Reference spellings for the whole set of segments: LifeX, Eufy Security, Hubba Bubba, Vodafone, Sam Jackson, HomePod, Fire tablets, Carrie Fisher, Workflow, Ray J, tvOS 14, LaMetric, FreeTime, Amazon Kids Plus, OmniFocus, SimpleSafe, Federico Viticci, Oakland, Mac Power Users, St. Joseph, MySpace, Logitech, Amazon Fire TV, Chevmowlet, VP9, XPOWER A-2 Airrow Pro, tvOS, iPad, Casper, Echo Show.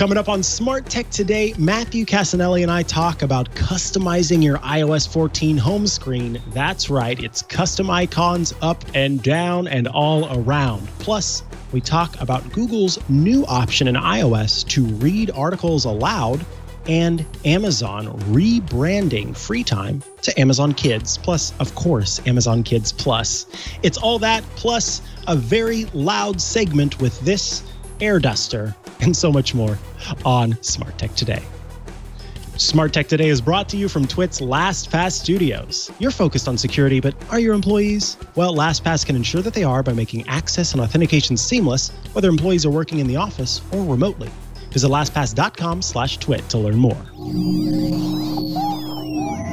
Coming up on Smart Tech Today, Matthew Cassinelli and I talk about customizing your iOS 14 home screen. That's right, it's custom icons up and down and all around. Plus, we talk about Google's new option in iOS to read articles aloud and Amazon rebranding free time to Amazon Kids. Plus, of course, Amazon Kids Plus. It's all that, plus a very loud segment with this air duster, and so much more on Smart Tech Today. Smart Tech Today is brought to you from Twit's LastPass studios. You're focused on security, but are your employees? Well, LastPass can ensure that they are by making access and authentication seamless, whether employees are working in the office or remotely. Visit LastPass.com/twit to learn more.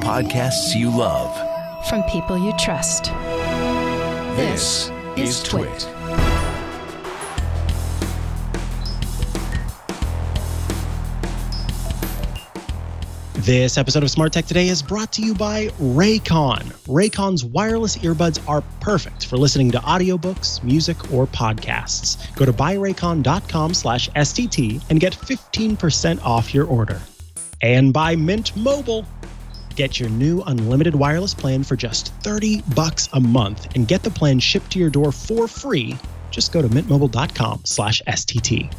Podcasts you love from people you trust. This is Twit. This episode of Smart Tech Today is brought to you by Raycon. Raycon's wireless earbuds are perfect for listening to audiobooks, music, or podcasts. Go to buyraycon.com/STT and get 15% off your order. And by Mint Mobile. Get your new unlimited wireless plan for just $30 a month and get the plan shipped to your door for free. Just go to mintmobile.com/STT.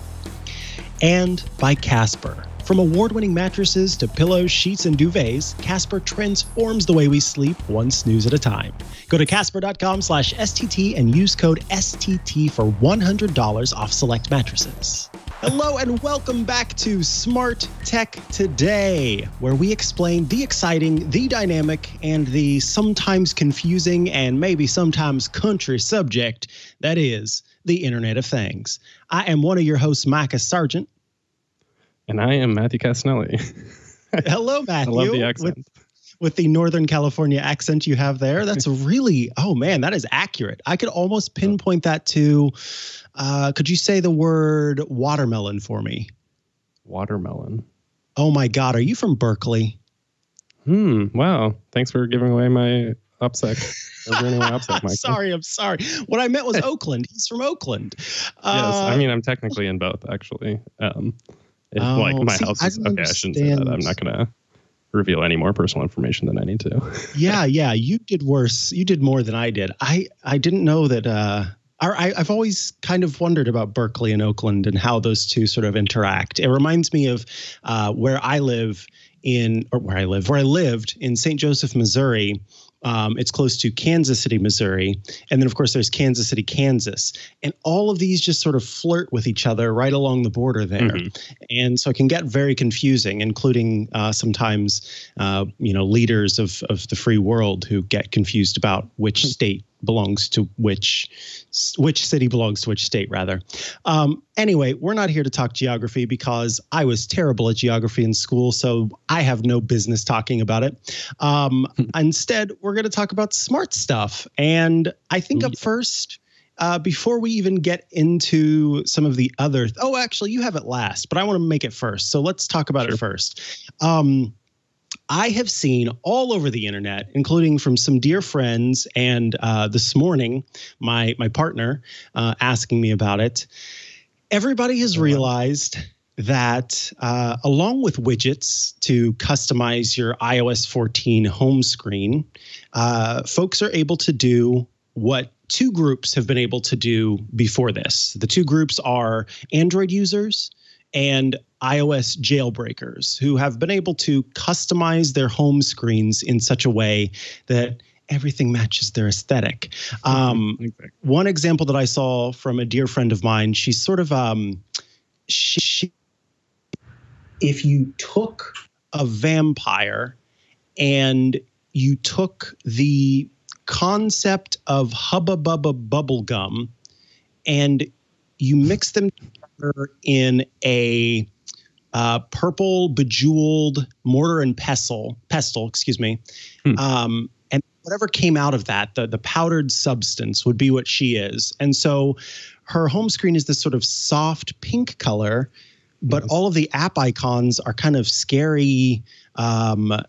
And by Casper. From award-winning mattresses to pillows, sheets, and duvets, Casper transforms the way we sleep one snooze at a time. Go to casper.com/STT and use code STT for $100 off select mattresses. Hello and welcome back to Smart Tech Today, where we explain the exciting, the dynamic, and the sometimes confusing and maybe sometimes country subject that is the Internet of Things. I am one of your hosts, Mikah Sargent. And I am Matthew Cassinelli. Hello, Matthew. I love the accent. With the Northern California accent you have there, that's really, oh man, that is accurate. I could almost pinpoint that to, could you say the word watermelon for me? Watermelon. Oh my God, are you from Berkeley? Wow. Thanks for giving away my OPSEC. I'm sorry. What I meant was Oakland. He's from Oakland. Yes, I mean, I'm technically in both, actually. Okay, I shouldn't say that. I'm not going to reveal any more personal information than I need to. Yeah. You did worse. You did more than I did. I didn't know that. I've always kind of wondered about Berkeley and Oakland and how those two sort of interact. It reminds me of where I lived in St. Joseph, Missouri. It's close to Kansas City, Missouri. And then, of course, there's Kansas City, Kansas. And all of these just sort of flirt with each other right along the border there. Mm-hmm. And so it can get very confusing, including sometimes leaders of the free world who get confused about which state belongs to which city belongs to which state, rather. Anyway, we're not here to talk geography because I was terrible at geography in school, so I have no business talking about it. Instead, we're going to talk about smart stuff. And I think up first, before we even get into some of the other... actually, you have it last, but I want to make it first. So let's talk about it first. I have seen all over the internet, including from some dear friends, and this morning, my partner asking me about it. Everybody has realized that along with widgets to customize your iOS 14 home screen, folks are able to do what two groups have been able to do before this. The two groups are Android users and iOS jailbreakers who have been able to customize their home screens in such a way that everything matches their aesthetic. One example that I saw from a dear friend of mine, she's sort of, if you took a vampire and you took the concept of Hubba Bubba bubblegum and you mix them together in a purple bejeweled mortar and pestle. And whatever came out of that, the powdered substance would be what she is. And so her home screen is this sort of soft pink color, but all of the app icons are kind of scary and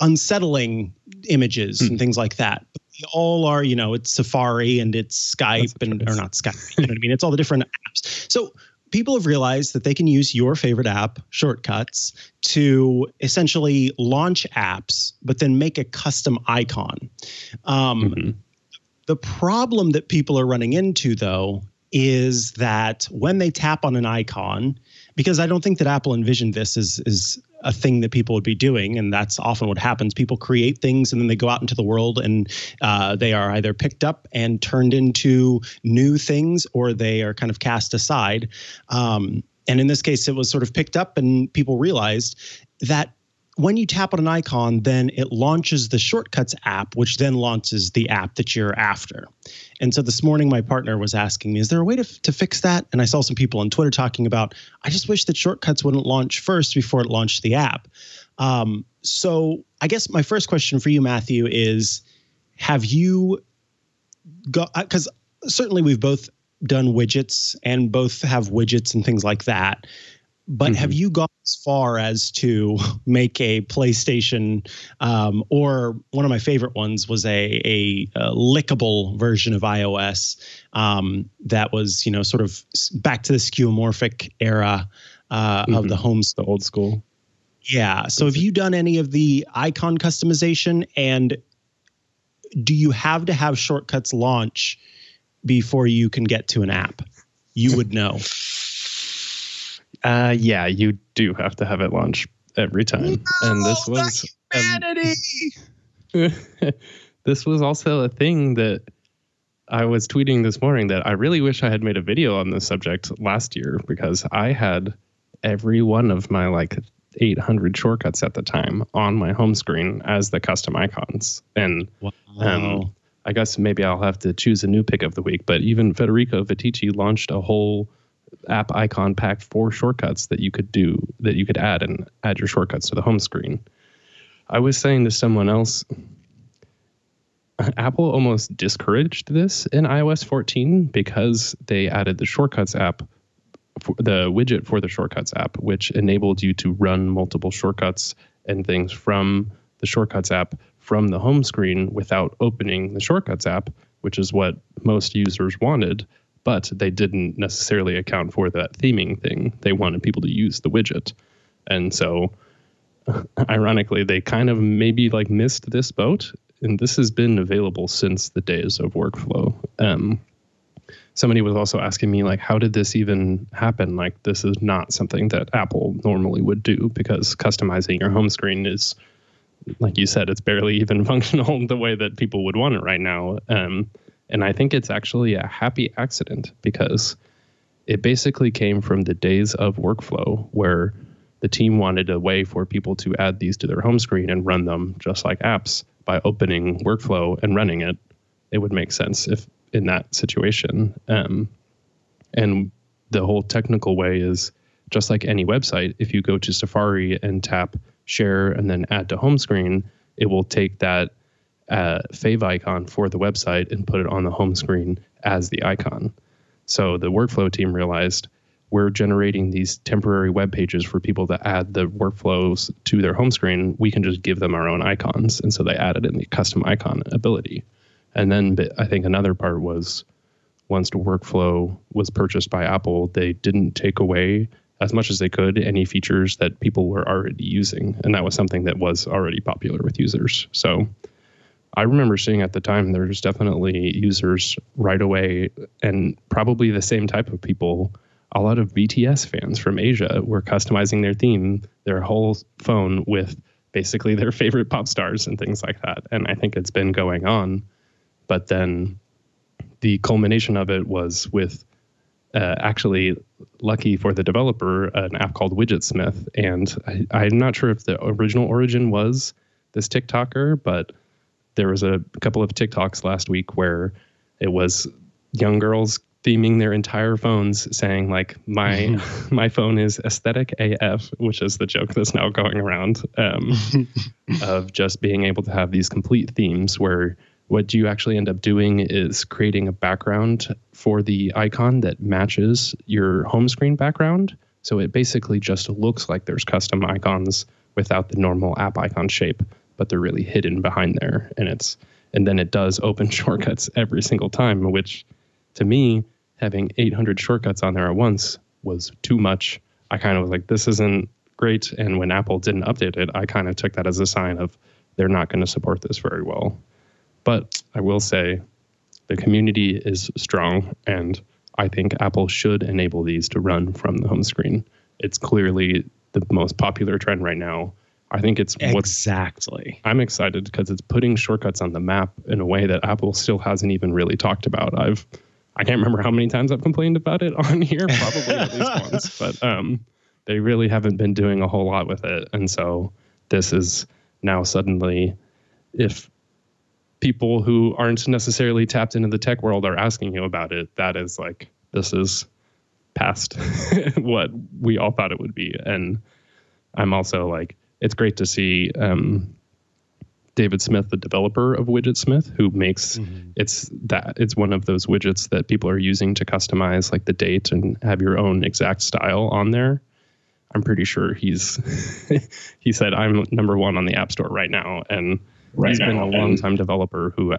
unsettling images and things like that. all are, you know, it's Safari and it's Skype and, or not Skype, you know what I mean? It's all the different apps. So people have realized that they can use your favorite app, Shortcuts, to essentially launch apps, but then make a custom icon. The problem that people are running into, though, is that when they tap on an icon, because I don't think that Apple envisioned this as a thing that people would be doing, and that's often what happens. People create things, and then they go out into the world, and they are either picked up and turned into new things, or they are kind of cast aside. And in this case, it was sort of picked up, and people realized that when you tap on an icon, then it launches the Shortcuts app, which then launches the app that you're after. And so this morning, my partner was asking me, is there a way to fix that? And I saw some people on Twitter talking about, I just wish that Shortcuts wouldn't launch first before it launched the app. So I guess my first question for you, Matthew, is have you got, because certainly we've both done widgets and both have widgets and things like that. But have you gone as far as to make a PlayStation or one of my favorite ones was a lickable version of iOS that was, you know, sort of back to the skeuomorphic era of the home store. Old school. Yeah. So have you done any of the icon customization, and do you have to have Shortcuts launch before you can get to an app? You would know. Yeah, you do have to have it launch every time. No, and this was this was also a thing that I was tweeting this morning that I really wish I had made a video on this subject last year, because I had every one of my like 800 shortcuts at the time on my home screen as the custom icons. And wow. I guess maybe I'll have to choose a new pick of the week, but even Federico Viticci launched a whole app icon pack for shortcuts that you could do, that you could add and add your shortcuts to the home screen. I was saying to someone else, Apple almost discouraged this in iOS 14 because they added the shortcuts app, the widget for the shortcuts app, which enabled you to run multiple shortcuts and things from the shortcuts app from the home screen without opening the shortcuts app, which is what most users wanted. But they didn't necessarily account for that theming thing. They wanted people to use the widget. And so, ironically, they kind of maybe like missed this boat. And this has been available since the days of Workflow. Somebody was also asking me, like, how did this even happen? Like, this is not something that Apple normally would do, because customizing your home screen is, like you said, it's barely even functional the way that people would want it right now. And I think it's actually a happy accident, because it basically came from the days of Workflow, where the team wanted a way for people to add these to their home screen and run them just like apps by opening Workflow and running it. It would make sense if in that situation. And the whole technical way is just like any website. If you go to Safari and tap share and then add to home screen, it will take that fav icon for the website and put it on the home screen as the icon. So the Workflow team realized, we're generating these temporary web pages for people to add the workflows to their home screen. We can just give them our own icons. And so they added in the custom icon ability. And then I think another part was, once Workflow was purchased by Apple, they didn't take away as much as they could any features that people were already using. And that was something that was already popular with users. So I remember seeing at the time, there's definitely users right away, and probably the same type of people. A lot of BTS fans from Asia were customizing their theme, their whole phone, with basically their favorite pop stars and things like that. And I think it's been going on. But then the culmination of it was with actually, lucky for the developer, an app called Widgetsmith. And I'm not sure if the original origin was this TikToker, but there was a couple of TikToks last week where it was young girls theming their entire phones, saying like, my phone is aesthetic AF, which is the joke that's now going around, of just being able to have these complete themes, where what you actually end up doing is creating a background for the icon that matches your home screen background. So it basically just looks like there's custom icons without the normal app icon shape, but they're really hidden behind there. And it's And then it does open shortcuts every single time, which to me, having 800 shortcuts on there at once was too much. I kind of was like, this isn't great. And when Apple didn't update it, I kind of took that as a sign of they're not going to support this very well. But I will say the community is strong, and I think Apple should enable these to run from the home screen. It's clearly the most popular trend right now. I think it's exactly. I'm excited because it's putting shortcuts on the map in a way that Apple still hasn't even really talked about. I can't remember how many times I've complained about it on here, probably at least once, but they really haven't been doing a whole lot with it. And so this is now suddenly, if people who aren't necessarily tapped into the tech world are asking you about it, that is like, this is past what we all thought it would be. And I'm also like, it's great to see David Smith, the developer of Widgetsmith, who makes it's one of those widgets that people are using to customize like the date and have your own exact style on there. I'm pretty sure he said I'm number one on the App Store right now, and he's been a long-time developer who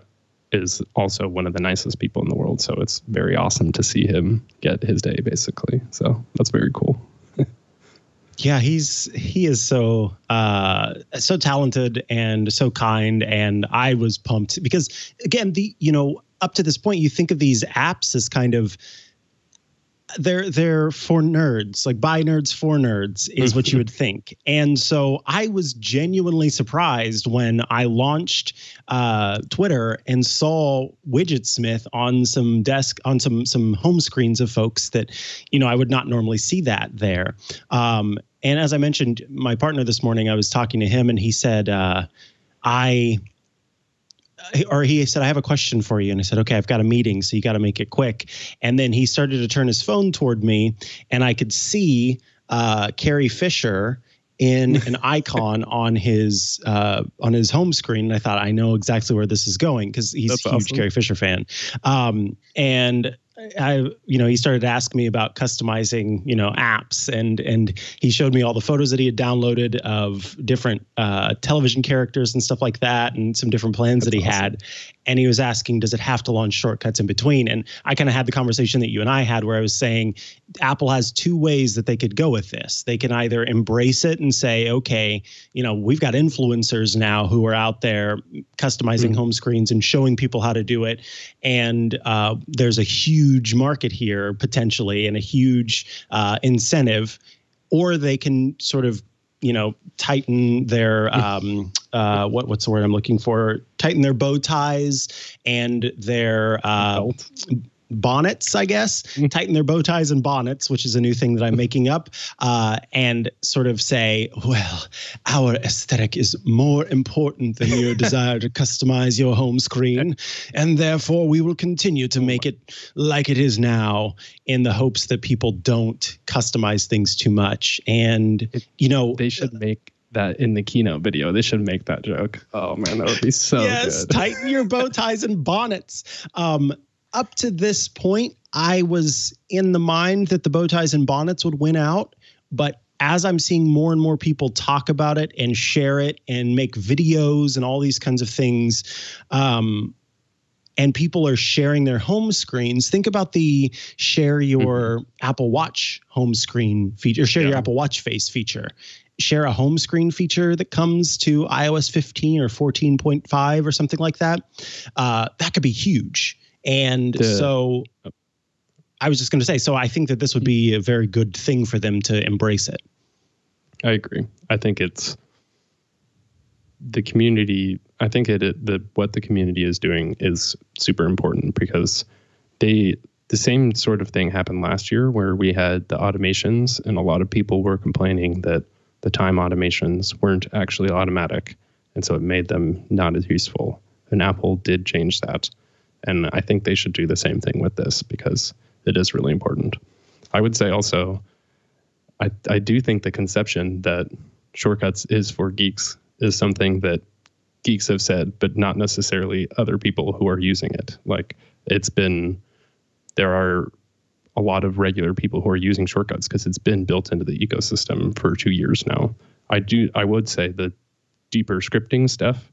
is also one of the nicest people in the world. So it's very awesome to see him get his day, basically. So that's very cool. Yeah, he is so talented and so kind, and I was pumped because, again, up to this point you think of these apps as kind of they're for nerds, like by nerds for nerds is what you would think. And so I was genuinely surprised when I launched Twitter and saw Widgetsmith on some some home screens of folks that, I would not normally see that there. And as I mentioned, my partner this morning, I was talking to him and he said, he said, I have a question for you. And I said, okay, I've got a meeting, so you got to make it quick. And then he started to turn his phone toward me, and I could see Carrie Fisher in an icon on his home screen. And I thought, I know exactly where this is going, because he's a huge Carrie Fisher fan. And he started to ask me about customizing, apps, and he showed me all the photos that he had downloaded of different television characters and stuff like that, and some different plans that he had. And he was asking, does it have to launch shortcuts in between? And I kind of had the conversation that you and I had, where I was saying Apple has two ways that they could go with this. They can either embrace it and say, okay, we've got influencers now who are out there customizing home screens and showing people how to do it. And there's a huge market here potentially, and a huge incentive. Or they can sort of tighten their what's the word I'm looking for? Tighten their bow ties and their bonnets, I guess. Tighten their bow ties and bonnets, which is a new thing that I'm making up, and sort of say, well, our aesthetic is more important than your desire to customize your home screen, and therefore we will continue to make it like it is now, in the hopes that people don't customize things too much. And they should make that in the keynote video. They should make that joke. Oh man, that would be so yes, good. Tighten your bow ties and bonnets. Up to this point, I was in the mind that the bow ties and bonnets would win out. But as I'm seeing more and more people talk about it and share it and make videos and all these kinds of things, and people are sharing their home screens. Think about the share your Apple Watch home screen feature, share your Apple Watch face feature. Share a home screen feature that comes to iOS 15 or 14.5 or something like that. That could be huge. And so I was just going to say, so I think that this would be a very good thing for them to embrace it. I agree. I think it's the community. I think what the community is doing is super important, because the same sort of thing happened last year where we had the automations, and a lot of people were complaining that the time automations weren't actually automatic. And so it made them not as useful. And Apple did change that. And I think they should do the same thing with this, because it is really important. I would say also, I do think the conception that shortcuts is for geeks is something that geeks have said, but not necessarily other people who are using it. Like there are a lot of regular people who are using shortcuts because it's been built into the ecosystem for 2 years now. I would say the deeper scripting stuff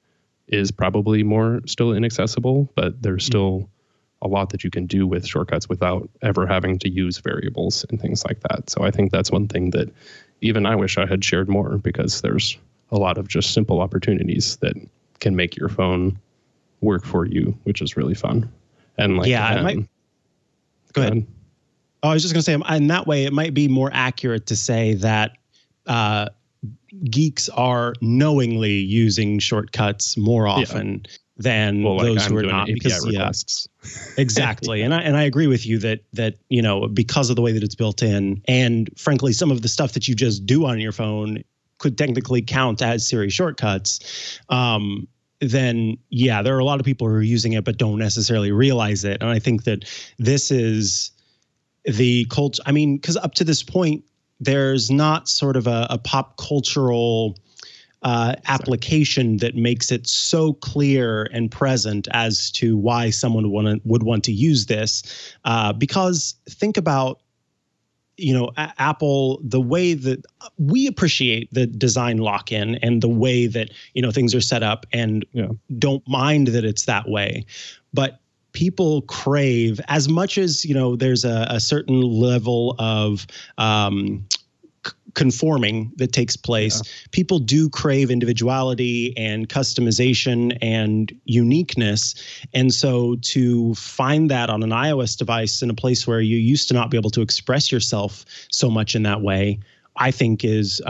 is probably more still inaccessible, but there's still a lot that you can do with shortcuts without ever having to use variables and things like that. So I think that's one thing that even I wish I had shared more, because there's a lot of just simple opportunities that can make your phone work for you, which is really fun. And like, yeah, go ahead. Oh, I was just going to say, in that way, it might be more accurate to say that geeks are knowingly using shortcuts more often than those who are not. Because, API requests. Exactly. And I agree with you that, you know, because of the way that it's built in, and frankly, some of the stuff that you just do on your phone could technically count as Siri shortcuts, then, yeah, there are a lot of people who are using it but don't necessarily realize it. And I think that this is the culture. I mean, because up to this point, there's not sort of a pop cultural application that makes it so clear and present as to why someone would want to use this. Because think about, you know, Apple, the way that we appreciate the design lock-in and the way that, you know, things are set up, and don't mind that it's that way. But people crave, as much as, you know, there's a certain level of conforming that takes place, people do crave individuality and customization and uniqueness. And so to find that on an iOS device, in a place where you used to not be able to express yourself so much in that way, I think is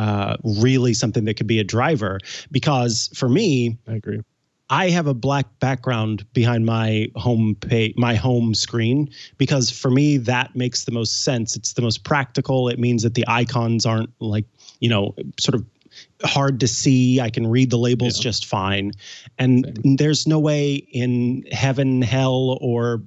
really something that could be a driver. Because for me, I agree. I have a black background behind my home screen, because for me, that makes the most sense. It's the most practical. It means that the icons aren't, like, you know, sort of hard to see. I can read the labels just fine. And there's no way in heaven, hell, or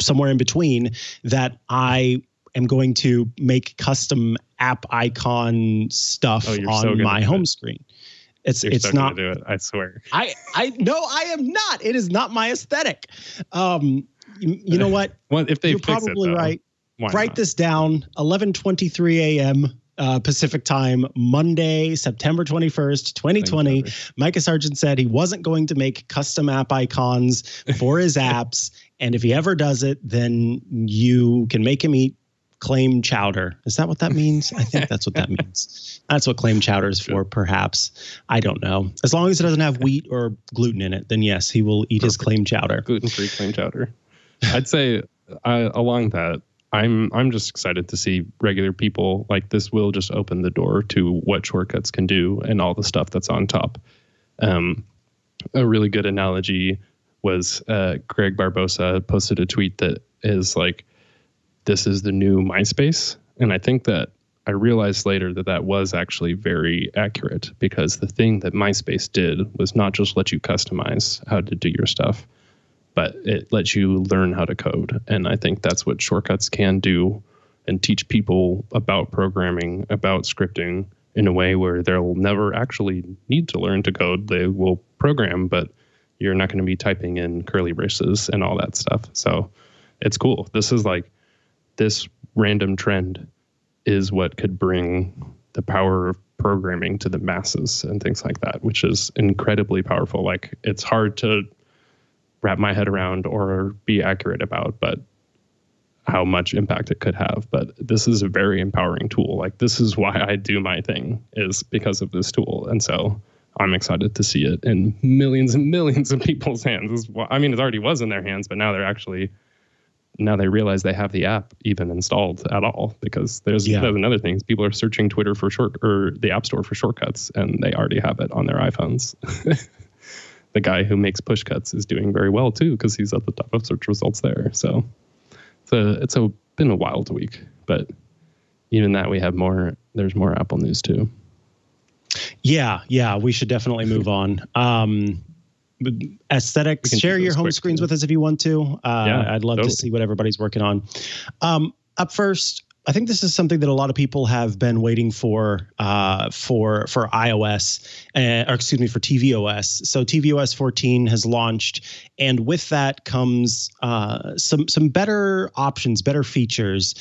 somewhere in between that I am going to make custom app icon stuff on my home screen. It's not going to do it, I swear. I am not. It is not my aesthetic. You know what? Well, if they You're fix probably it, though, right. Write not? This down. 11:23 a.m. Pacific time, Monday, September 21st, 2020. Mikah Sargent said he wasn't going to make custom app icons for his apps, and if he ever does it, then you can make him eat claim chowder. Is that what that means? I think that's what that means. That's what claim chowder is for, perhaps. I don't know. As long as it doesn't have wheat or gluten in it, then yes, he will eat his claim chowder. Gluten-free claim chowder. I'd say along that, I'm just excited to see regular people, like, this will just open the door to what shortcuts can do and all the stuff that's on top. A really good analogy was Greg Barbosa posted a tweet that is like, this is the new MySpace. And I think that I realized later that that was actually very accurate, because the thing that MySpace did was not just let you customize how to do your stuff, but it lets you learn how to code. And I think that's what shortcuts can do, and teach people about programming, about scripting, in a way where they'll never actually need to learn to code. They will program, but you're not going to be typing in curly braces and all that stuff. So it's cool. This is like, this random trend is what could bring the power of programming to the masses and things like that, which is incredibly powerful. Like, it's hard to wrap my head around or be accurate about, but how much impact it could have. But this is a very empowering tool. Like, this is why I do my thing, is because of this tool. And so I'm excited to see it in millions and millions of people's hands. I mean, it already was in their hands, but now they're actually... Now they realize they have the app even installed at all, because there's another thing. People are searching Twitter for the App Store for shortcuts, and they already have it on their iPhones. The guy who makes push cuts is doing very well too, because he's at the top of search results there. So, it's been a wild week, but even that, we have more. There's more Apple news too. Yeah, we should definitely move on. Aesthetics, share your home screens with us if you want to. I'd love to see what everybody's working on. Up first, I think this is something that a lot of people have been waiting for iOS, or excuse me, for tvOS. So tvOS 14 has launched, and with that comes some better options, better features,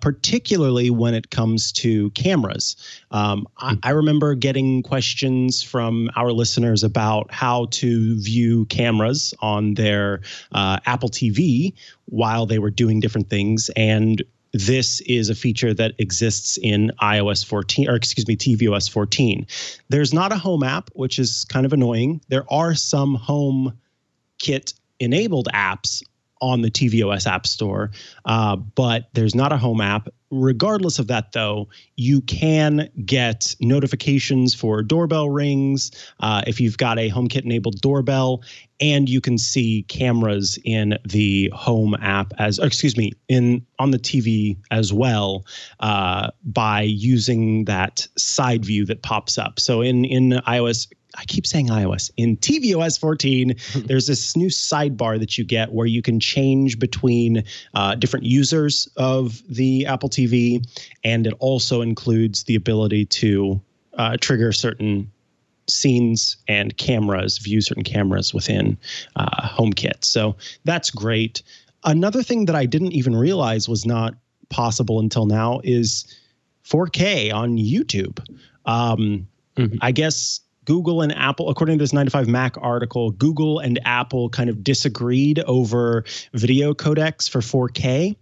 particularly when it comes to cameras. I remember getting questions from our listeners about how to view cameras on their Apple TV while they were doing different things, and this is a feature that exists in iOS 14, or excuse me, tvOS 14. There's not a home app, which is kind of annoying. There are some HomeKit enabled apps on the tvOS App Store, but there's not a home app. Regardless of that, though, you can get notifications for doorbell rings if you've got a HomeKit-enabled doorbell, and you can see cameras in the home app as, or excuse me, on the TV as well by using that side view that pops up. So in iOS, I keep saying iOS, in tvOS 14, there's this new sidebar that you get where you can change between different users of the Apple TV, and it also includes the ability to trigger certain scenes and cameras, view certain cameras within HomeKit. So that's great. Another thing that I didn't even realize was not possible until now is 4K on YouTube. I guess Google and Apple, according to this 9to5 Mac article, Google and Apple kind of disagreed over video codecs for 4K.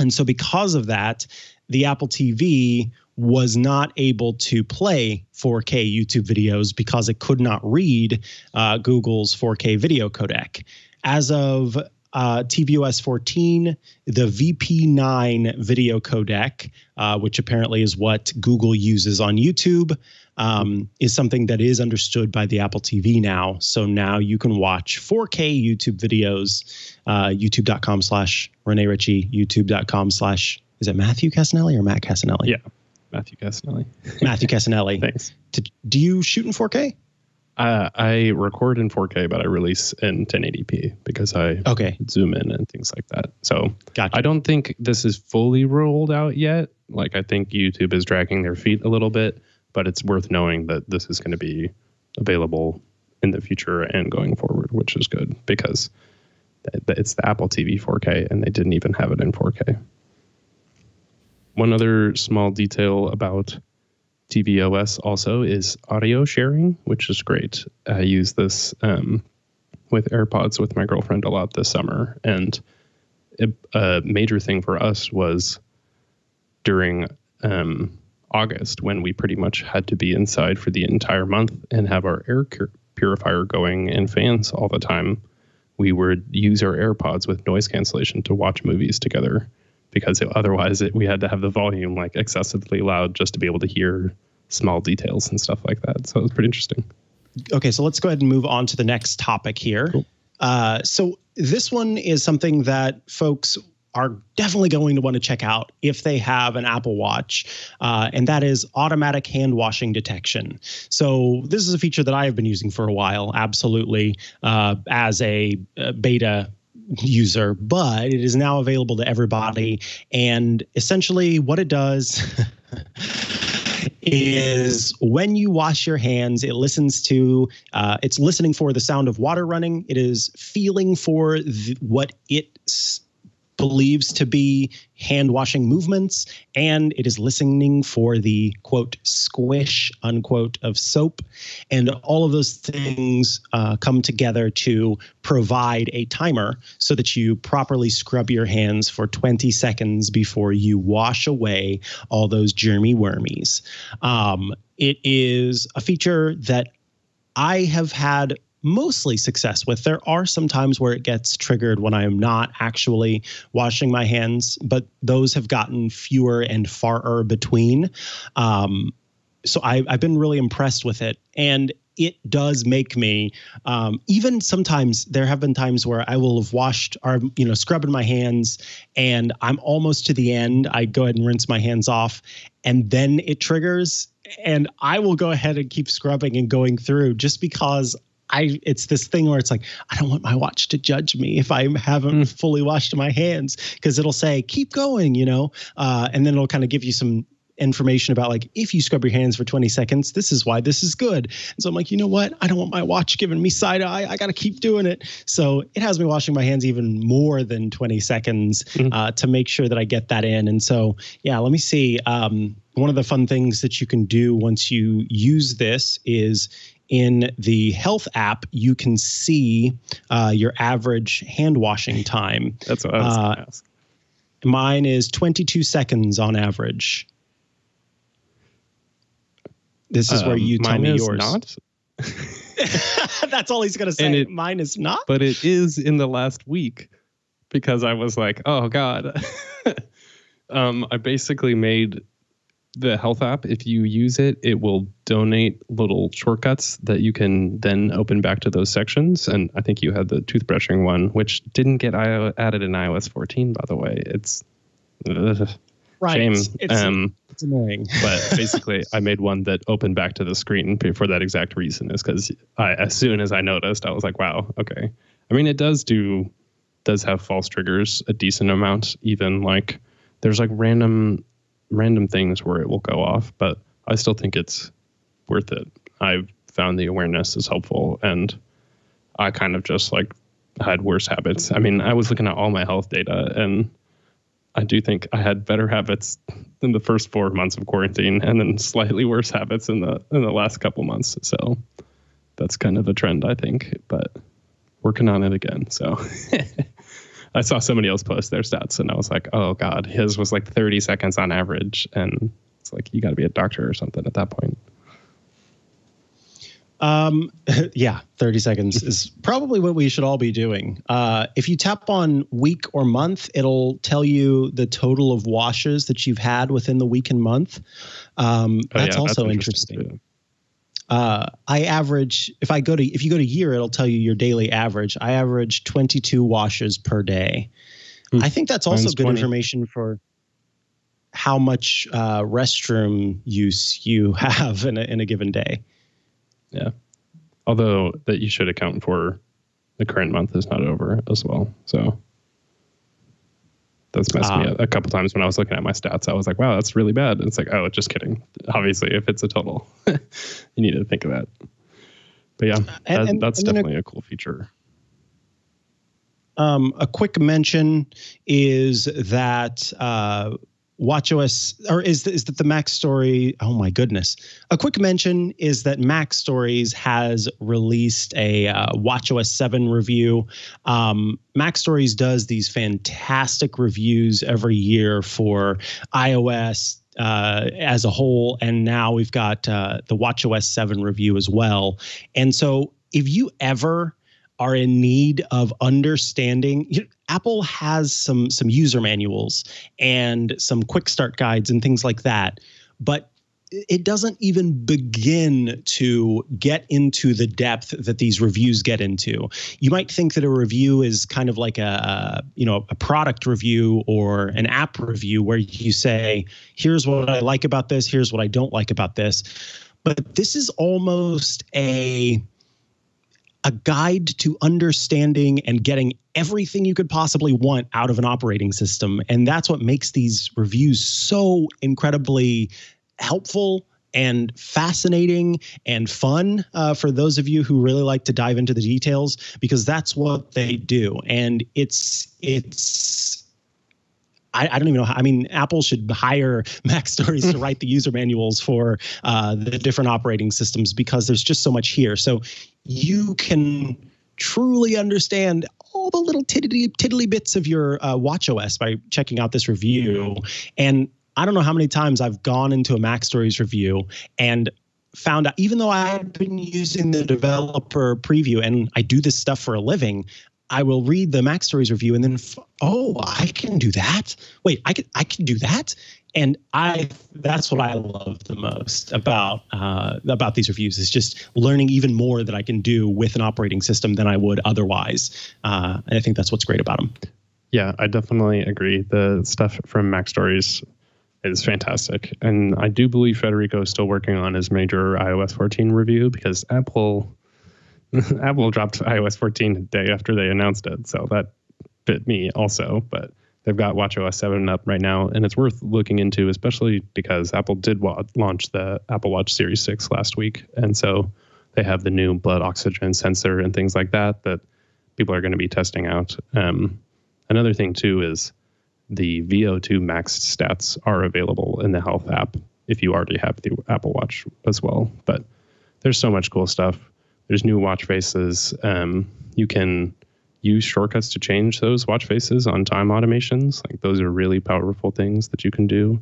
And so because of that, the Apple TV was not able to play 4K YouTube videos because it could not read Google's 4K video codec. As of tvOS 14, the VP9 video codec, which apparently is what Google uses on YouTube, is something that is understood by the Apple TV now. So now you can watch 4K YouTube videos, youtube.com/ReneRitchie, youtube.com/ is it Matthew Cassinelli or Matt Cassinelli? Yeah, Matthew Cassinelli. Matthew Cassinelli. Thanks. Do you shoot in 4K? I record in 4K, but I release in 1080p because I zoom in and things like that. So I don't think this is fully rolled out yet. Like, I think YouTube is dragging their feet a little bit, but it's worth knowing that this is going to be available in the future and going forward, which is good because it's the Apple TV 4K and they didn't even have it in 4K. One other small detail about tvOS also is audio sharing, which is great. I use this with AirPods with my girlfriend a lot this summer. And a major thing for us was during August, when we pretty much had to be inside for the entire month and have our air purifier going and fans all the time, we would use our AirPods with noise cancellation to watch movies together, because otherwise we had to have the volume like excessively loud just to be able to hear small details and stuff like that. So it was pretty interesting. Okay, so let's go ahead and move on to the next topic here. Cool. So this one is something that folks are definitely going to want to check out if they have an Apple Watch, and that is automatic hand washing detection. So this is a feature that I have been using for a while, absolutely, as a beta user, but it is now available to everybody. And essentially what it does is when you wash your hands, it listens to, it's listening for the sound of water running. It is feeling for what it believes to be hand washing movements, and it is listening for the quote squish unquote of soap, and all of those things come together to provide a timer so that you properly scrub your hands for 20 seconds before you wash away all those germy wormies. It is a feature that I have had mostly success with. There are some times where it gets triggered when I am not actually washing my hands, but those have gotten fewer and farer between. So I've been really impressed with it. And it does make me, even sometimes there have been times where I will have washed or, you know, scrubbing my hands and I'm almost to the end. I go ahead and rinse my hands off and then it triggers, and I will go ahead and keep scrubbing and going through just because it's this thing where it's like, I don't want my watch to judge me if I haven't fully washed my hands, because it'll say, keep going, you know, and then it'll kind of give you some information about like, if you scrub your hands for 20 seconds, this is why this is good. And so I'm like, you know what? I don't want my watch giving me side eye. I got to keep doing it. So it has me washing my hands even more than 20 seconds to make sure that I get that in. And so, yeah, let me see. One of the fun things that you can do once you use this is in the health app, you can see your average hand washing time. That's what I was going to ask. Mine is 22 seconds on average. This is where you tell me yours. Mine is not. That's all he's going to say. Mine is not. But it is in the last week, because I was like, oh, God. I basically made the health app. If you use it, it will donate little shortcuts that you can then open back to those sections. And I think you had the toothbrushing one, which didn't get added in iOS 14, by the way. It's right. Shame. It's annoying. But basically, I made one that opened back to the screen for that exact reason, is because as soon as I noticed, I was like, wow, okay. I mean, it does have false triggers a decent amount, even like there's like random things where it will go off, but I still think it's worth it. I've found the awareness is helpful, and I kind of just like had worse habits. I mean, I was looking at all my health data, and I do think I had better habits in the first 4 months of quarantine, and then slightly worse habits in the last couple months. So that's kind of a trend, I think, but working on it again. So I saw somebody else post their stats, and I was like, oh God, his was like 30 seconds on average. And it's like, you gotta be a doctor or something at that point. Yeah, 30 seconds is probably what we should all be doing. If you tap on week or month, it'll tell you the total of washes that you've had within the week and month. That's also interesting. If you go to year, it'll tell you your daily average. I average 22 washes per day. I think that's also good information for how much restroom use you have in a given day. Yeah. Although that you should account for the current month is not over as well. So that's messed me up a couple times when I was looking at my stats. I was like, wow, that's really bad. And it's like, oh, just kidding. Obviously, if it's a total, you need to think of that. But yeah, that's definitely a cool feature. A quick mention is that the MacStories? Oh my goodness! A quick mention is that MacStories has released a watchOS 7 review. MacStories does these fantastic reviews every year for iOS as a whole, and now we've got the watchOS 7 review as well. And so, if you ever are in need of understanding, Apple has some user manuals and some quick start guides and things like that, but it doesn't even begin to get into the depth that these reviews get into. You might think that a review is kind of like a product review or an app review where you say, here's what I like about this, here's what I don't like about this. But this is almost a guide to understanding and getting everything you could possibly want out of an operating system. And that's what makes these reviews so incredibly helpful and fascinating and fun for those of you who really like to dive into the details, because that's what they do. And I don't even know how. I mean, Apple should hire MacStories to write the user manuals for the different operating systems, because there's just so much here. So you can truly understand all the little tiddly bits of your watchOS by checking out this review. And I don't know how many times I've gone into a MacStories review and found out, even though I've been using the developer preview and I do this stuff for a living, I will read the MacStories review and then, oh, I can do that. Wait, I can do that. And that's what I love the most about these reviews, is just learning even more that I can do with an operating system than I would otherwise. And I think that's what's great about them. Yeah, I definitely agree. The stuff from MacStories is fantastic. And I do believe Federico is still working on his major iOS 14 review, because Apple Apple dropped iOS 14 the day after they announced it, so that bit me also. But they've got watchOS 7 up right now, and it's worth looking into, especially because Apple did launch the Apple Watch Series 6 last week. And so they have the new blood oxygen sensor and things like that that people are going to be testing out. Another thing, too, is the VO2 max stats are available in the Health app if you already have the Apple Watch as well. But there's so much cool stuff. There's new watch faces. You can use shortcuts to change those watch faces on time automations. Like, those are really powerful things that you can do.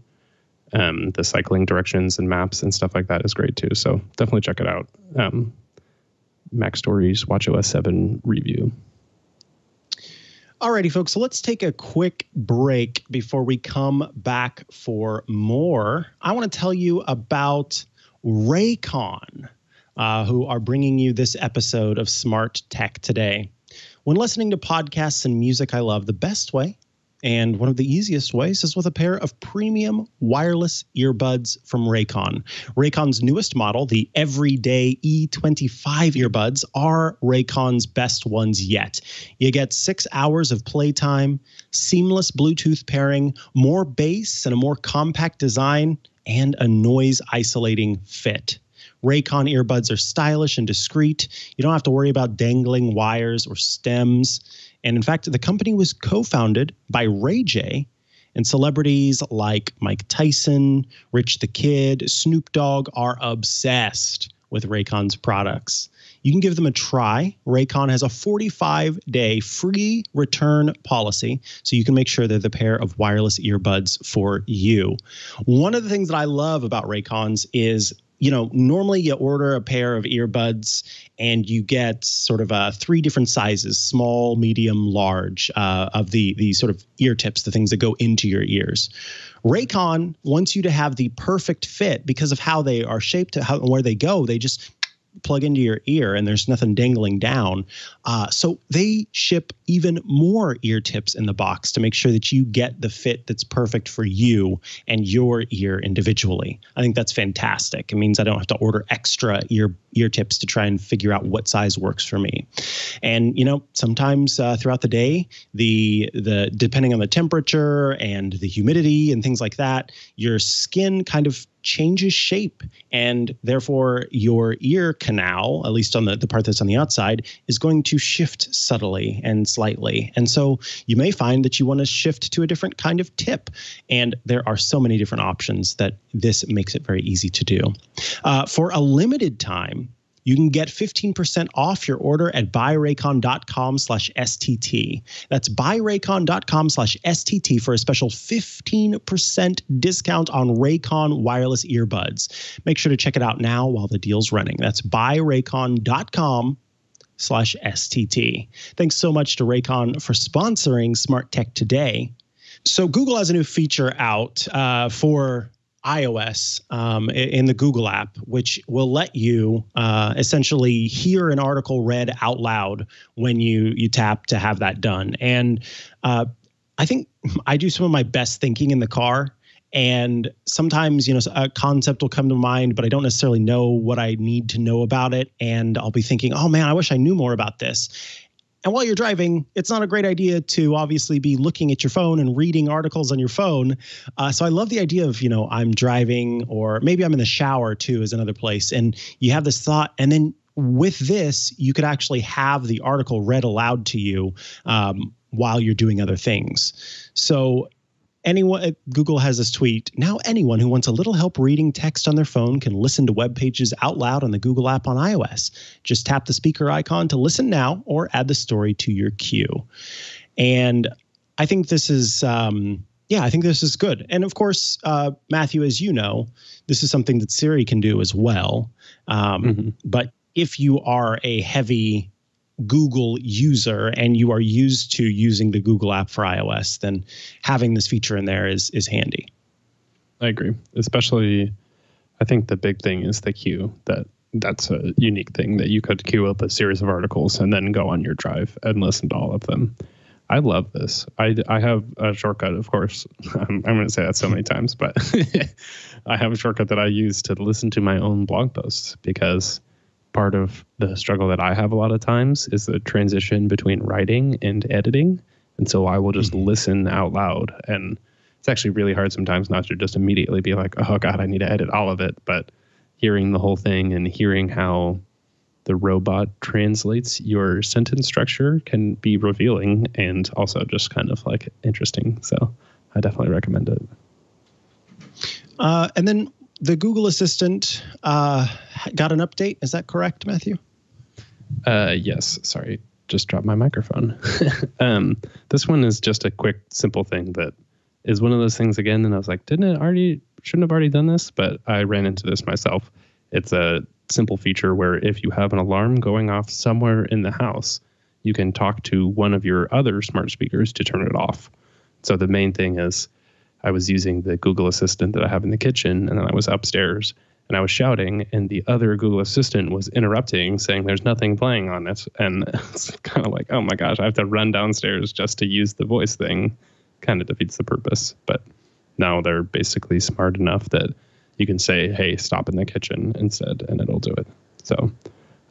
The cycling directions and maps and stuff like that is great, too. So definitely check it out. MacStories watchOS 7 review. Alrighty, folks, so let's take a quick break before we come back for more. I want to tell you about Raycon, who are bringing you this episode of Smart Tech Today. When listening to podcasts and music I love, the best way and one of the easiest ways is with a pair of premium wireless earbuds from Raycon. Raycon's newest model, the Everyday E25 earbuds, are Raycon's best ones yet. You get 6 hours of playtime, seamless Bluetooth pairing, more bass and a more compact design, and a noise-isolating fit. Raycon earbuds are stylish and discreet. You don't have to worry about dangling wires or stems. And in fact, the company was co-founded by Ray J, and celebrities like Mike Tyson, Rich the Kid, Snoop Dogg are obsessed with Raycon's products. You can give them a try. Raycon has a 45-day free return policy, so you can make sure they're the pair of wireless earbuds for you. One of the things that I love about Raycons is, you know, normally you order a pair of earbuds and you get sort of three different sizes, small, medium, large, of the sort of ear tips, the things that go into your ears. Raycon wants you to have the perfect fit because of how they are shaped, where they go. They just plug into your ear and there's nothing dangling down. So they ship even more ear tips in the box to make sure that you get the fit that's perfect for you and your ear individually. I think that's fantastic. It means I don't have to order extra ear tips to try and figure out what size works for me. And, you know, sometimes throughout the day, the depending on the temperature and the humidity and things like that, your skin kind of changes shape, and therefore your ear canal, at least on the part that's on the outside, is going to shift subtly and slightly. And so you may find that you want to shift to a different kind of tip. And there are so many different options that this makes it very easy to do. For a limited time, you can get 15% off your order at buyraycon.com/STT. That's buyraycon.com/STT for a special 15% discount on Raycon wireless earbuds. Make sure to check it out now while the deal's running. That's buyraycon.com/STT. Thanks so much to Raycon for sponsoring Smart Tech Today. So Google has a new feature out for iOS in the Google app, which will let you essentially hear an article read out loud when you tap to have that done. And I think I do some of my best thinking in the car. And sometimes, you know, a concept will come to mind, but I don't necessarily know what I need to know about it. And I'll be thinking, oh, man, I wish I knew more about this. And while you're driving, it's not a great idea to obviously be looking at your phone and reading articles on your phone. So I love the idea of, you know, I'm driving, or maybe I'm in the shower too is another place. And you have this thought, and then with this, you could actually have the article read aloud to you while you're doing other things. So anyone, Google has this tweet. Now anyone who wants a little help reading text on their phone can listen to web pages out loud on the Google app on iOS. Just tap the speaker icon to listen now or add the story to your queue. And I think this is, I think this is good. And of course, Matthew, as you know, this is something that Siri can do as well. But if you are a heavy Google user and you are used to using the Google app for iOS, then having this feature in there is handy. I agree. Especially, I think the big thing is the queue. That's a unique thing, that you could queue up a series of articles and then go on your drive and listen to all of them. I love this. I have a shortcut, of course. I'm going to say that so many times, but I have a shortcut that I use to listen to my own blog posts because part of the struggle that I have a lot of times is the transition between writing and editing. And so I will just listen out loud. And it's actually really hard sometimes not to just immediately be like, oh, God, I need to edit all of it. But hearing the whole thing and hearing how the robot translates your sentence structure can be revealing and also just kind of like interesting. So I definitely recommend it. And then the Google Assistant got an update. Is that correct, Matthew? Yes. Sorry, just dropped my microphone. This one is just a quick, simple thing that is one of those things again. And I was like, shouldn't have already done this, but I ran into this myself. It's a simple feature where if you have an alarm going off somewhere in the house, you can talk to one of your other smart speakers to turn it off. So the main thing is I was using the Google Assistant that I have in the kitchen, and then I was upstairs and I was shouting, and the other Google Assistant was interrupting, saying there's nothing playing on it. And it's kind of like, oh my gosh, I have to run downstairs just to use the voice thing. Kind of defeats the purpose. But now they're basically smart enough that you can say, hey, stop in the kitchen instead, and it'll do it. So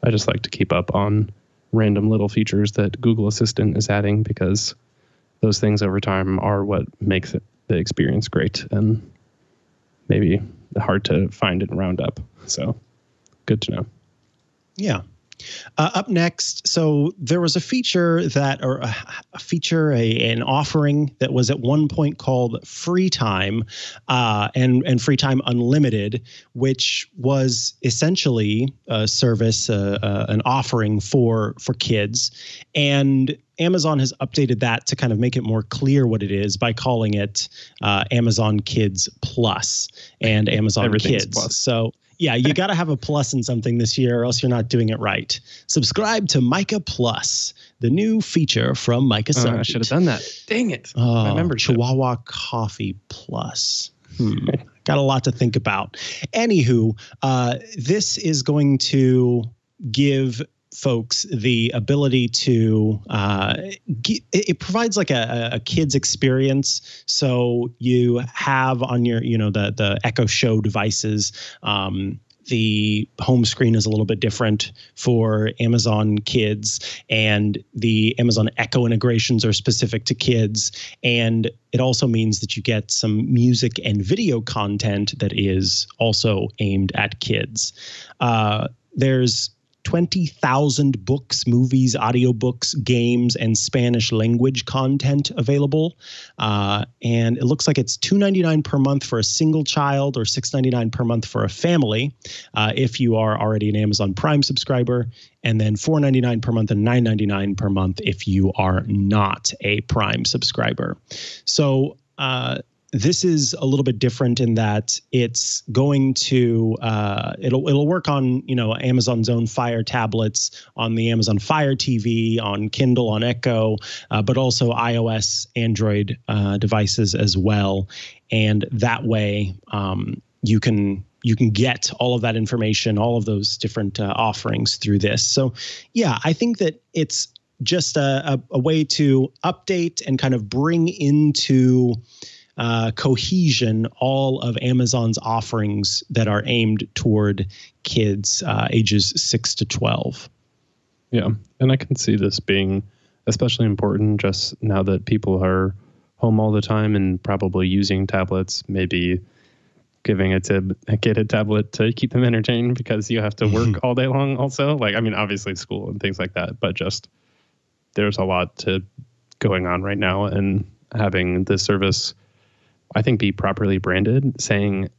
I just like to keep up on random little features that Google Assistant is adding, because those things over time are what makes it the experience great and maybe hard to find and round up. So good to know. Yeah. Up next, so there was a feature that, or an offering that was at one point called Free Time, and Free Time Unlimited, which was essentially a service, an offering for kids. And Amazon has updated that to kind of make it more clear what it is by calling it Amazon Kids Plus and Amazon Kids. Plus. So. Yeah, you got to have a plus in something this year or else you're not doing it right. Subscribe to Mikah Plus, the new feature from Mikah Sargent. I should have done that. Dang it. I remember Chihuahua Coffee Plus. Got a lot to think about. Anywho, this is going to give folks the ability to it provides like a kid's experience. So you have on your, the Echo Show devices, the home screen is a little bit different for Amazon Kids, and the Amazon Echo integrations are specific to kids. And it also means that you get some music and video content that is also aimed at kids. There's 20,000 books, movies, audiobooks, games, and Spanish language content available. And it looks like it's $2.99 per month for a single child or $6.99 per month for a family if you are already an Amazon Prime subscriber, and then $4.99 per month and $9.99 per month if you are not a Prime subscriber. So this is a little bit different in that it's going to it'll work on Amazon's own Fire tablets, on the Amazon Fire TV, on Kindle, on Echo, but also iOS, Android devices as well. And that way you can get all of that information, all of those different offerings through this. So yeah, I think that it's just a way to update and kind of bring into cohesion all of Amazon's offerings that are aimed toward kids ages 6 to 12. Yeah, and I can see this being especially important just now that people are home all the time and probably using tablets, maybe giving a kid a tablet to keep them entertained because you have to work all day long also. Like, I mean, obviously school and things like that, but just there's a lot going on right now, and having this service, I think, be properly branded, saying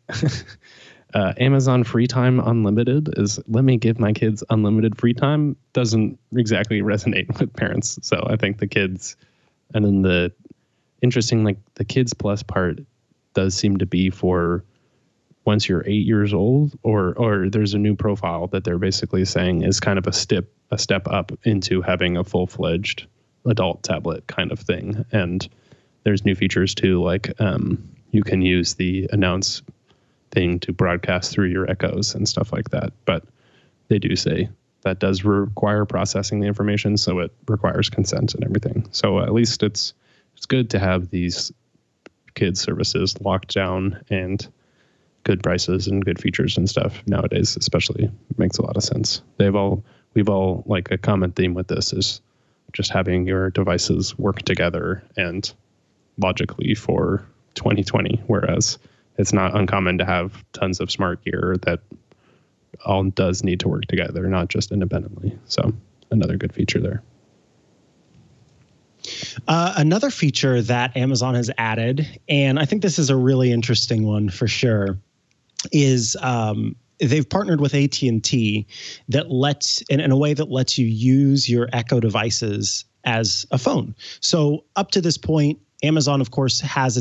Amazon Free Time Unlimited is let me give my kids unlimited free time, doesn't exactly resonate with parents. So I think the kids, and then the interesting, like the Kids Plus part does seem to be for once you're 8 years old, or there's a new profile that they're basically saying is kind of a step up into having a full-fledged adult tablet kind of thing. And there's new features too, like you can use the announce thing to broadcast through your Echoes and stuff like that. But they do say that does require processing the information, so it requires consent and everything. So at least it's good to have these kids' services locked down and good prices and good features and stuff nowadays, especially. It makes a lot of sense. We've all like a common theme with this is just having your devices work together and logically for 2020, whereas it's not uncommon to have tons of smart gear that all does need to work together, not just independently. So another good feature there. Another feature that Amazon has added, and I think this is a really interesting one for sure, is they've partnered with AT&T that lets, in a way that lets you use your Echo devices as a phone. So up to this point, Amazon, of course, has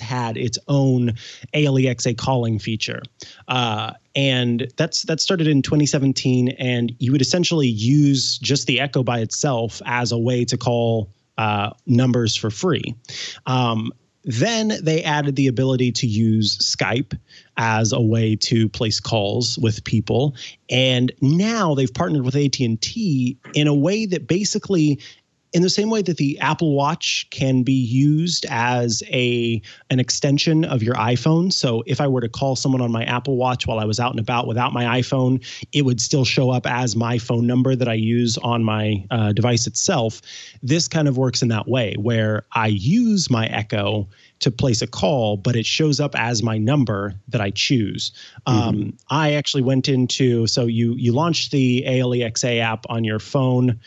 had its own Alexa calling feature, and that started in 2017. And you would essentially use just the Echo by itself as a way to call numbers for free. Then they added the ability to use Skype as a way to place calls with people, and now they've partnered with AT&T in a way that basically, in the same way that the Apple Watch can be used as an extension of your iPhone. So if I were to call someone on my Apple Watch while I was out and about without my iPhone, it would still show up as my phone number that I use on my device itself. This kind of works in that way, where I use my Echo to place a call, but it shows up as my number that I choose. I actually went into, so you launch the Alexa app on your phone,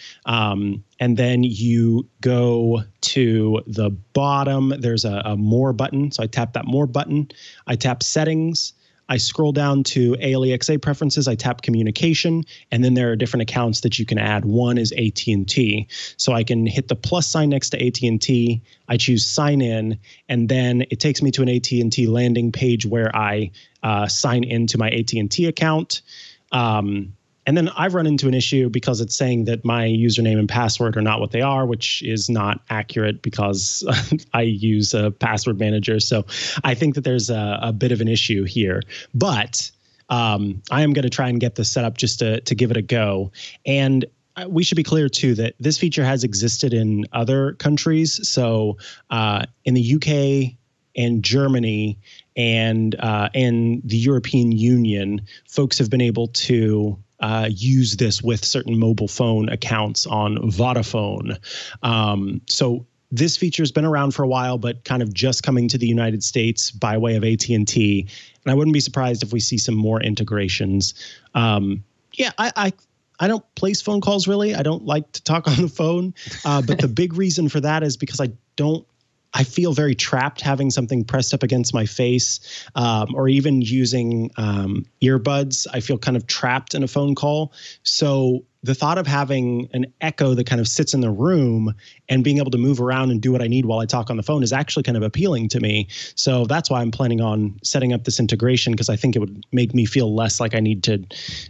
and then you go to the bottom. There's a more button. So I tap that more button. I tap settings. I scroll down to Alexa preferences. I tap communication. And then there are different accounts that you can add. One is AT&T. So I can hit the plus sign next to AT&T. I choose sign in. And then it takes me to an AT&T landing page where I sign into my AT&T account. And then I've run into an issue because it's saying that my username and password are not what they are, which is not accurate because I use a password manager. So I think that there's a bit of an issue here. But I am going to try and get this set up just to give it a go. And we should be clear, too, that this feature has existed in other countries. So in the UK and Germany and the European Union, folks have been able to use this with certain mobile phone accounts on Vodafone. So this feature has been around for a while, but kind of just coming to the United States by way of AT&T. And I wouldn't be surprised if we see some more integrations. I don't place phone calls really. I don't like to talk on the phone. But the big reason for that is because I feel very trapped having something pressed up against my face, or even using earbuds. I feel kind of trapped in a phone call. So the thought of having an Echo that kind of sits in the room and being able to move around and do what I need while I talk on the phone is actually kind of appealing to me. So that's why I'm planning on setting up this integration, because I think it would make me feel less like I need to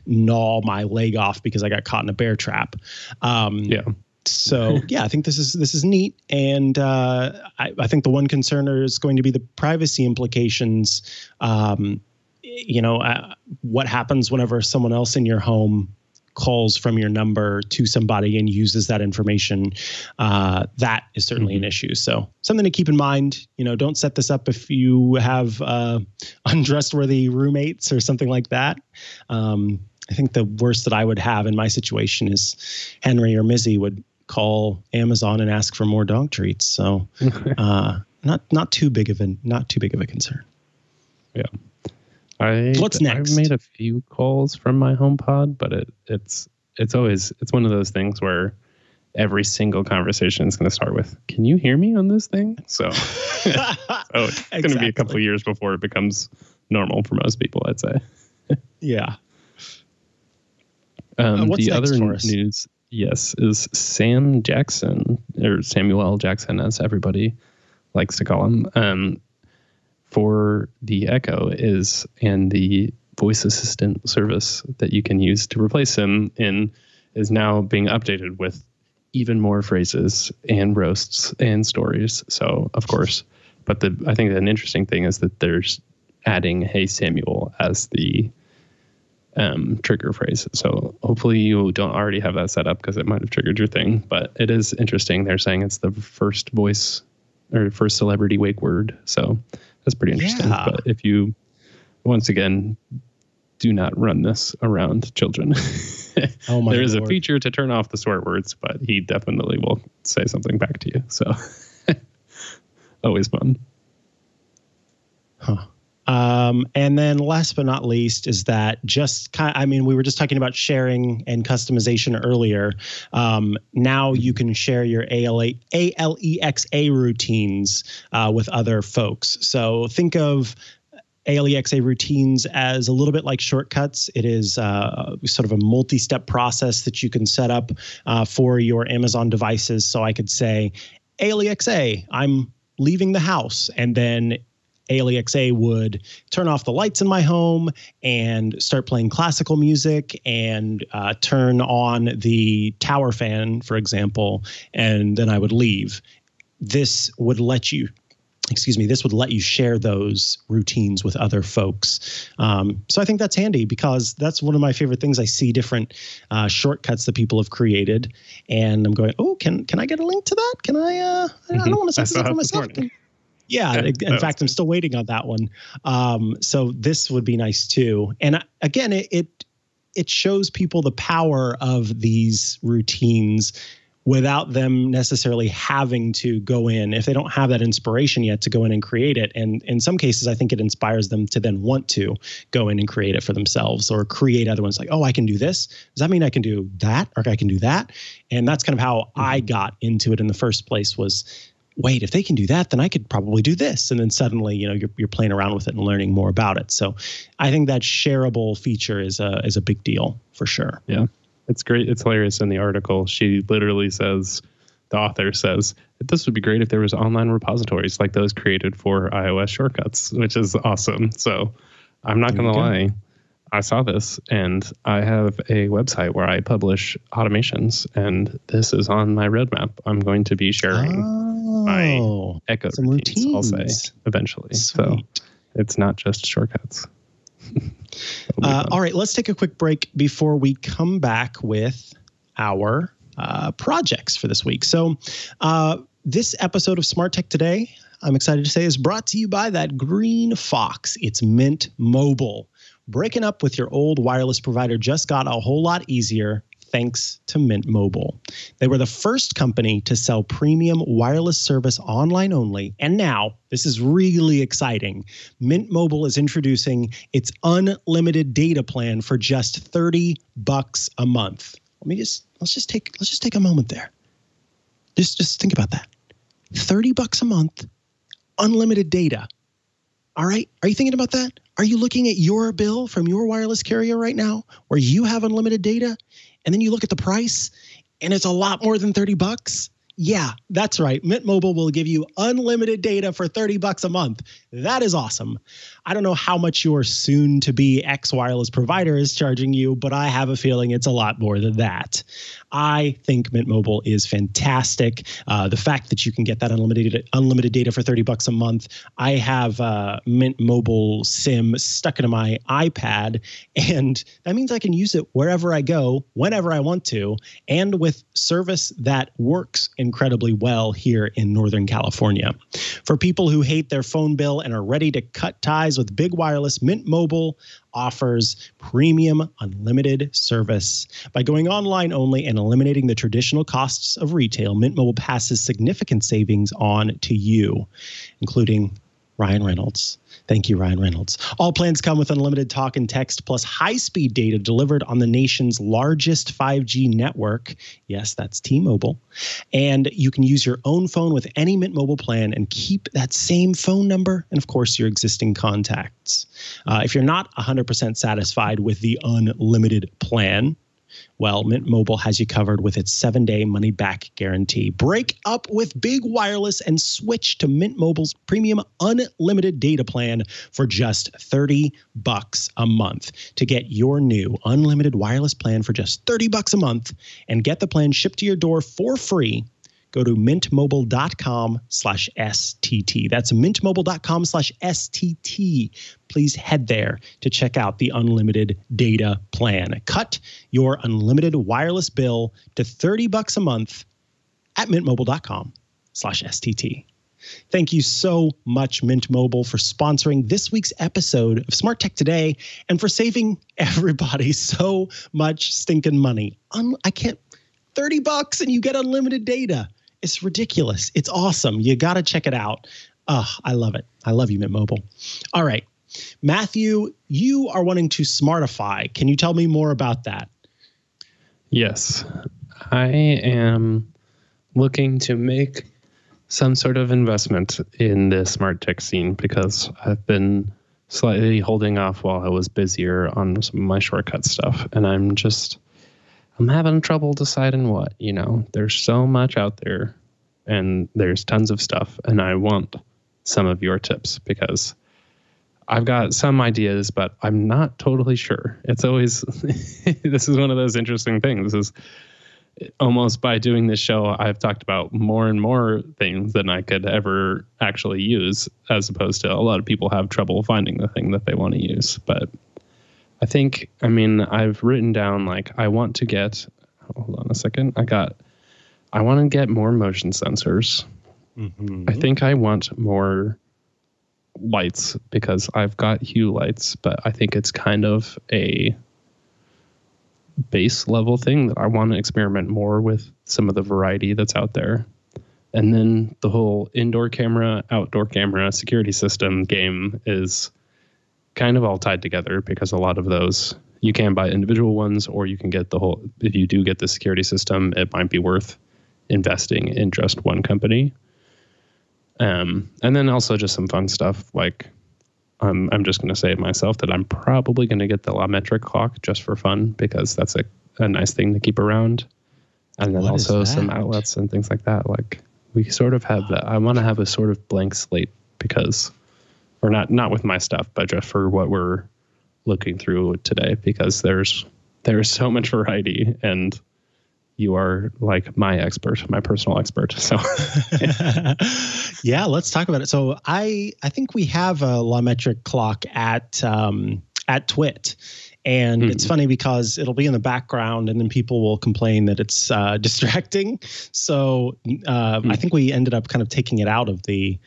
gnaw my leg off because I got caught in a bear trap. Yeah. So, yeah, I think this is neat. And I think the one concern is going to be the privacy implications. What happens whenever someone else in your home calls from your number to somebody and uses that information? That is certainly an issue. So something to keep in mind. Don't set this up if you have untrustworthy roommates or something like that. I think the worst that I would have in my situation is Henry or Mizzy would call Amazon and ask for more dog treats. So, not too big of a concern. Yeah. What's next? I've made a few calls from my HomePod, but it's always one of those things where every single conversation is going to start with, "Can you hear me on this thing?" So, it's going to be a couple of years before it becomes normal for most people, I'd say. Yeah. The other news, yes, is Sam Jackson, or Samuel L. Jackson, as everybody likes to call him, for the Echo and the voice assistant service that you can use to replace him in is now being updated with even more phrases and roasts and stories. So, of course, but I think an interesting thing is that there's adding "Hey Samuel" as the trigger phrase. So hopefully you don't already have that set up because it might have triggered your thing. But it is interesting. They're saying it's the first voice or first celebrity wake word. So that's pretty interesting. Yeah. But if you once again, do not run this around children. Oh my There is Lord. A feature to turn off the swear words, but he definitely will say something back to you. So always fun. Huh. And then last but not least is that just kind of, I mean, we were just talking about sharing and customization earlier. Now you can share your ALEXA routines with other folks. So think of ALEXA routines as a little bit like shortcuts. It is sort of a multi-step process that you can set up for your Amazon devices. So I could say, ALEXA, I'm leaving the house. And then ALEXA would turn off the lights in my home and start playing classical music and turn on the tower fan, for example, and then I would leave. This would let you share those routines with other folks. So I think that's handy because that's one of my favorite things. I see different shortcuts that people have created, and I'm going, oh, can I get a link to that? Can I? I don't want to set this up for myself. Yeah, in fact, I'm still waiting on that one. So this would be nice too. And again, it shows people the power of these routines without them necessarily having to go in, if they don't have that inspiration yet, to go in and create it. And in some cases, I think it inspires them to then want to go in and create it for themselves or create other ones like, oh, I can do this. Does that mean I can do that? Or I can do that? And that's kind of how I got into it in the first place was, wait, if they can do that, then I could probably do this. And then suddenly, you know, you're playing around with it and learning more about it. So I think that shareable feature is a big deal for sure. Yeah, it's great. It's hilarious. In the article, she literally says, the author says, this would be great if there was online repositories like those created for iOS shortcuts, which is awesome. So I'm not going to lie. I saw this, and I have a website where I publish automations, and this is on my roadmap. I'm going to be sharing my Echo routines, I'll say, eventually. Sweet. So it's not just shortcuts. All right, let's take a quick break before we come back with our projects for this week. So this episode of Smart Tech Today, I'm excited to say, is brought to you by that green fox. It's Mint Mobile. Breaking up with your old wireless provider just got a whole lot easier thanks to Mint Mobile. They were the first company to sell premium wireless service online only. And now, this is really exciting, Mint Mobile is introducing its unlimited data plan for just $30 a month. Let's just take a moment there. Just think about that. $30 a month, unlimited data. All right, are you thinking about that? Are you looking at your bill from your wireless carrier right now where you have unlimited data, and then you look at the price and it's a lot more than $30? Yeah, that's right. Mint Mobile will give you unlimited data for $30 a month. That is awesome. I don't know how much your soon-to-be ex-wireless provider is charging you, but I have a feeling it's a lot more than that. I think Mint Mobile is fantastic. The fact that you can get that unlimited data for $30 a month. I have Mint Mobile SIM stuck into my iPad, and that means I can use it wherever I go, whenever I want to, and with service that works incredibly well here in Northern California. For people who hate their phone bill and are ready to cut ties with big wireless, Mint Mobile offers premium unlimited service. By going online only and eliminating the traditional costs of retail, Mint Mobile passes significant savings on to you, including Ryan Reynolds. Thank you, Ryan Reynolds. All plans come with unlimited talk and text, plus high-speed data delivered on the nation's largest 5G network. Yes, that's T-Mobile. And you can use your own phone with any Mint Mobile plan and keep that same phone number and, of course, your existing contacts. If you're not 100% satisfied with the unlimited plan, well, Mint Mobile has you covered with its 7-day money-back guarantee. Break up with big wireless and switch to Mint Mobile's premium unlimited data plan for just $30 a month. To get your new unlimited wireless plan for just $30 a month and get the plan shipped to your door for free, go to mintmobile.com/STT. That's mintmobile.com/STT. Please head there to check out the unlimited data plan. Cut your unlimited wireless bill to $30 a month at mintmobile.com/STT. Thank you so much, Mint Mobile, for sponsoring this week's episode of Smart Tech Today and for saving everybody so much stinking money. I can't, $30 and you get unlimited data. It's ridiculous. It's awesome. You got to check it out. I love it. I love you, Mint Mobile. All right, Matthew, you are wanting to smartify. Can you tell me more about that? Yes, I am looking to make some sort of investment in the smart tech scene because I've been slightly holding off while I was busier on some of my shortcut stuff. And I'm having trouble deciding what, there's so much out there and there's tons of stuff. And I want some of your tips because I've got some ideas, but I'm not totally sure. It's always, this is one of those interesting things is almost by doing this show, I've talked about more and more things than I could ever actually use, as opposed to a lot of people have trouble finding the thing that they want to use. But I think, I've written down, I want to get, hold on a second. I want to get more motion sensors. Mm-hmm. I think I want more lights because I've got Hue lights, but I think it's kind of a base level thing that I want to experiment more with some of the variety that's out there. And then the whole indoor camera, outdoor camera, security system game is kind of all tied together because a lot of those you can buy individual ones or you can get the whole, if you do get the security system, it might be worth investing in just one company. And then also just some fun stuff like I'm just going to say myself that I'm probably going to get the LaMetric clock just for fun because that's a nice thing to keep around. And then also some outlets and things like that. Like we sort of have that. I want to have a sort of blank slate because, or not with my stuff, but just for what we're looking through today because there's so much variety and you are like my expert, my personal expert. So yeah, let's talk about it. So I think we have a LaMetric clock at Twit. And It's funny because it'll be in the background and then people will complain that it's distracting. So I think we ended up kind of taking it out of the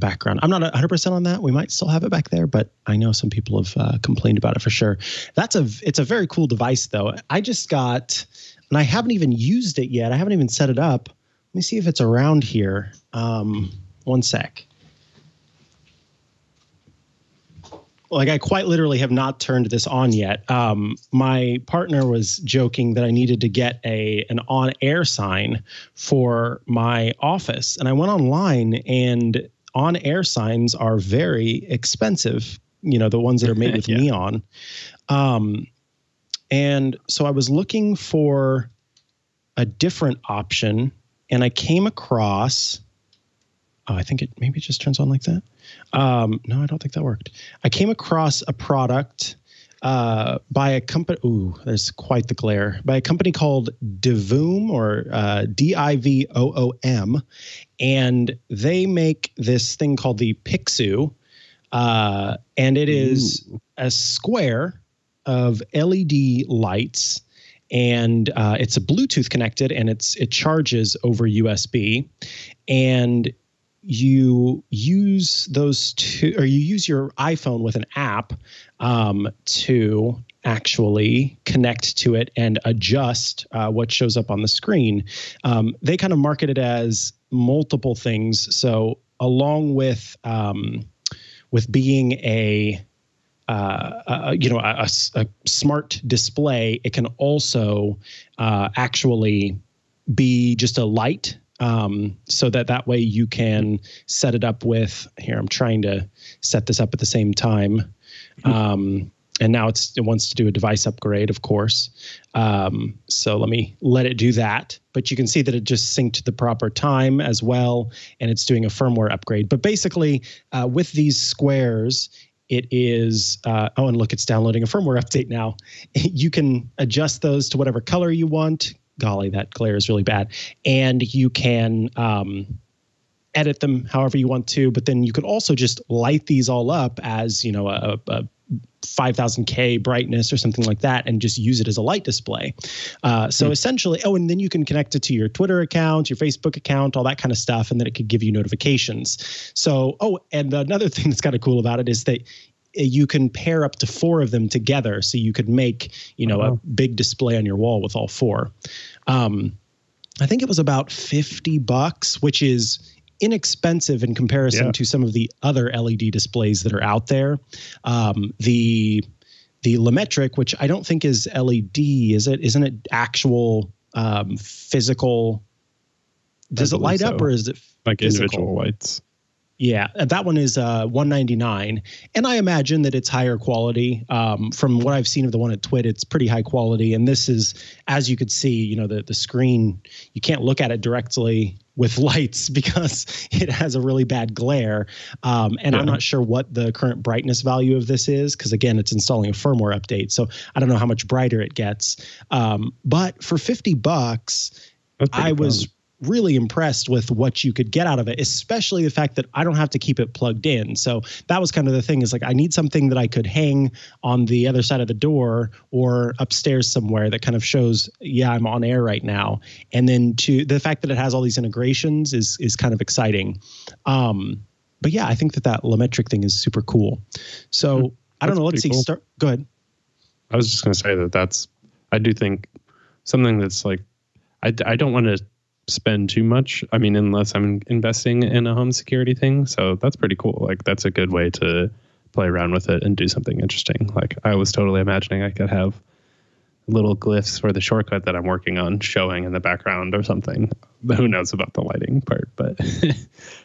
background. I'm not 100% on that. We might still have it back there, but I know some people have complained about it for sure. It's a very cool device though. I just got, and I haven't even used it yet. I haven't even set it up. Let me see if it's around here. One sec. I quite literally have not turned this on yet. My partner was joking that I needed to get an on-air sign for my office. And I went online and on-air signs are very expensive, the ones that are made with neon. And so I was looking for a different option and I came across, I think it maybe just turns on like that. No, I don't think that worked. I came across a product by a company. Ooh, there's quite the glare. By a company called Divoom or Divoom. And they make this thing called the Pixu. And it is a square of LED lights. And it's a Bluetooth connected and it charges over USB. And you use those two, or you use your iPhone with an app to actually connect to it and adjust what shows up on the screen. They kind of market it as multiple things. So along with being a smart display, it can also actually be just a light. So that way you can set it up with here. I'm trying to set this up at the same time. And now it wants to do a device upgrade, of course. So let me let it do that. But you can see that it just synced the proper time as well. And it's doing a firmware upgrade. But basically with these squares, it is, and look, it's downloading a firmware update now. You can adjust those to whatever color you want. Golly, that glare is really bad. And you can edit them however you want to, but then you could also just light these all up as, a 5,000K brightness or something like that and just use it as a light display. Essentially, and then you can connect it to your Twitter account, your Facebook account, all that kind of stuff, and then it could give you notifications. And another thing that's kind of cool about it is that you can pair up to four of them together. So you could make, a big display on your wall with all four. I think it was about $50, which is inexpensive in comparison to some of the other LED displays that are out there. The LaMetric, which I don't think is LED, is it? Isn't it actual physical? Does it light up, or is it like physical? Individual lights? Yeah, that one is $199, and I imagine that it's higher quality. From what I've seen of the one at Twit, it's pretty high quality, and this is, as you could see, the screen, you can't look at it directly with lights because it has a really bad glare, I'm not sure what the current brightness value of this is because, again, it's installing a firmware update, so I don't know how much brighter it gets, but for $50, I was really impressed with what you could get out of it, especially the fact that I don't have to keep it plugged in. So that was kind of the thing, is like, I need something that I could hang on the other side of the door or upstairs somewhere that kind of shows, I'm on air right now. And then the fact that it has all these integrations is kind of exciting. I think that LaMetric thing is super cool. So I don't know. Let's see. Cool. Go ahead. I was just going to say that's, I do think something that's like, I don't want to spend too much, unless I'm investing in a home security thing. So that's pretty cool. Like, that's a good way to play around with it and do something interesting. Like, I was totally imagining I could have little glyphs for the shortcut that I'm working on showing in the background or something. Who knows about the lighting part, but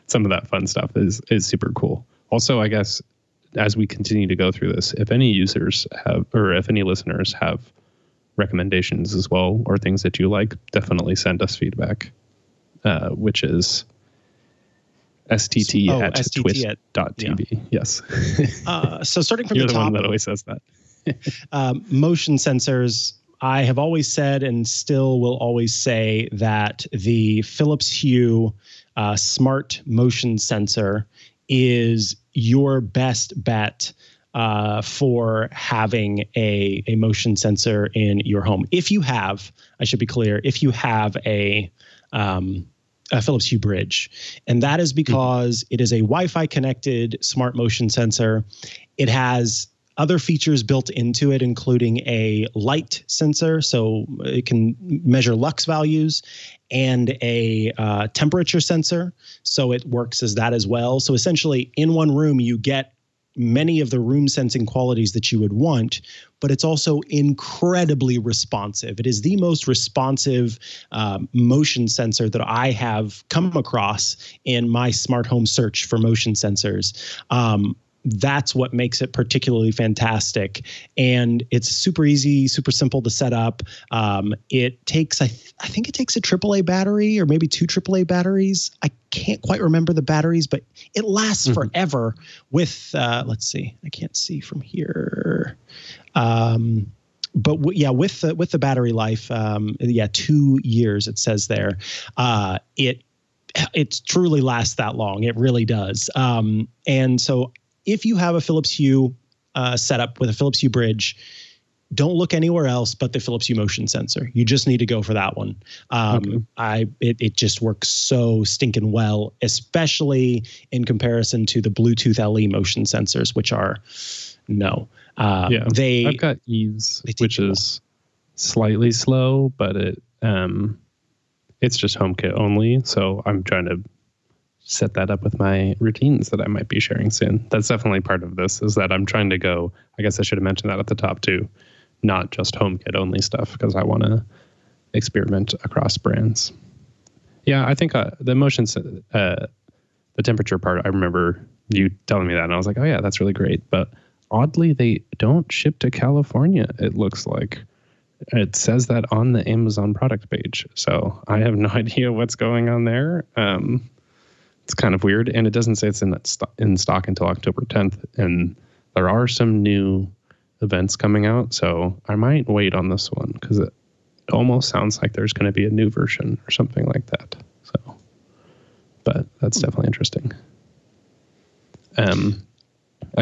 some of that fun stuff is super cool. Also, I guess, as we continue to go through this, if any listeners have recommendations as well, or things that you like, definitely send us feedback, which is stt@twist.tv. Yeah. Yes. So starting from the top. You're the one that always says that. Motion sensors. I have always said and still will always say that the Philips Hue smart motion sensor is your best bet for having a motion sensor in your home. If you have a Philips Hue Bridge. And that is because it is a Wi-Fi connected smart motion sensor. It has other features built into it, including a light sensor, so it can measure lux values, and a temperature sensor, so it works as that as well. So essentially, in one room, you get many of the room sensing qualities that you would want, but it's also incredibly responsive. It is the most responsive motion sensor that I have come across in my smart home search for motion sensors. That's what makes it particularly fantastic. And it's super easy, super simple to set up. It takes, I think it takes a AAA battery or maybe two AAA batteries. I can't quite remember the batteries, but it lasts forever with, let's see, I can't see from here. With the battery life, 2 years it says there. It truly lasts that long. It really does. And so, if you have a Philips Hue setup with a Philips Hue Bridge, don't look anywhere else but the Philips Hue motion sensor. You just need to go for that one. It just works so stinking well, especially in comparison to the Bluetooth LE motion sensors, which are I've got Ease, which is slightly slow, but it's just HomeKit only. So I'm trying to set that up with my routines that I might be sharing soon. That's definitely part of this, is that I'm trying to go, I guess I should have mentioned that at the top too, not just HomeKit only stuff, because I want to experiment across brands. Yeah, I think the motions, the temperature part, I remember you telling me that and I was like, oh yeah, that's really great. But oddly, they don't ship to California, it looks like. It says that on the Amazon product page. So I have no idea what's going on there. It's kind of weird, and it doesn't say it's in stock until October 10th, and there are some new events coming out, so I might wait on this one because it almost sounds like there's going to be a new version or something like that. So, but that's definitely interesting. I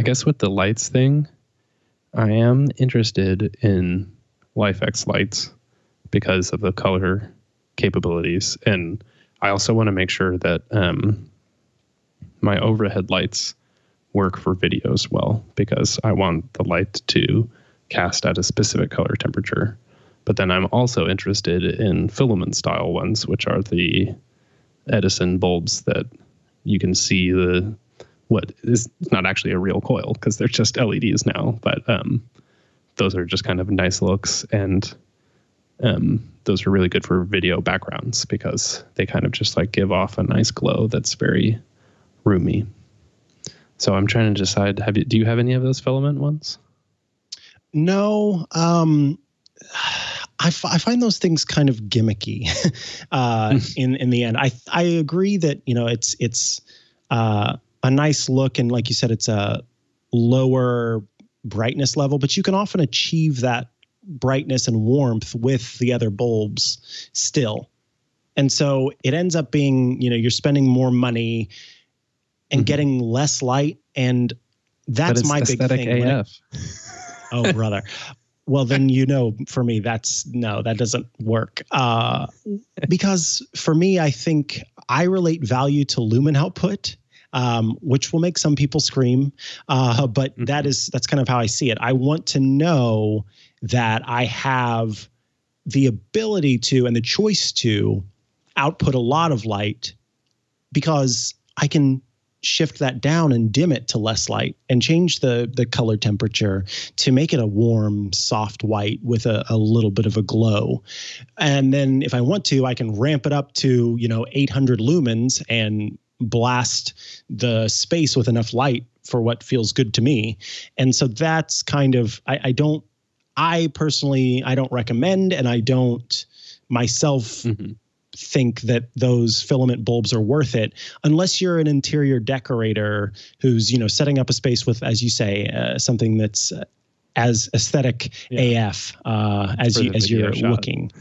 guess with the lights thing, I am interested in LifeX lights because of the color capabilities. And I also want to make sure that my overhead lights work for video as well, because I want the light to cast at a specific color temperature. But then I'm also interested in filament style ones, which are the Edison bulbs that you can see the what is not actually a real coil because they're just LEDs now. But those are just kind of nice looks, and those are really good for video backgrounds because they kind of just like give off a nice glow that's very roomy. So I'm trying to decide, do you have any of those filament ones? No. I find those things kind of gimmicky in the end. I agree that, you know, it's a nice look, and like you said, it's a lower brightness level, but you can often achieve that brightness and warmth with the other bulbs still. And so it ends up being, you know, you're spending more money and getting less light, and that's my big thing. AF. Oh, brother. Well, then, you know, for me, that doesn't work. Because for me, I think I relate value to lumen output, which will make some people scream. But that's kind of how I see it. I want to know that I have the ability to and the choice to output a lot of light, because I can shift that down and dim it to less light and change the color temperature to make it a warm, soft white with a little bit of a glow. And then if I want to, I can ramp it up to, you know, 800 lumens and blast the space with enough light for what feels good to me. And so that's kind of, I don't recommend, and I don't myself think that those filament bulbs are worth it unless you're an interior decorator who's, you know, setting up a space with, as you say, something that's as aesthetic AF as you're looking.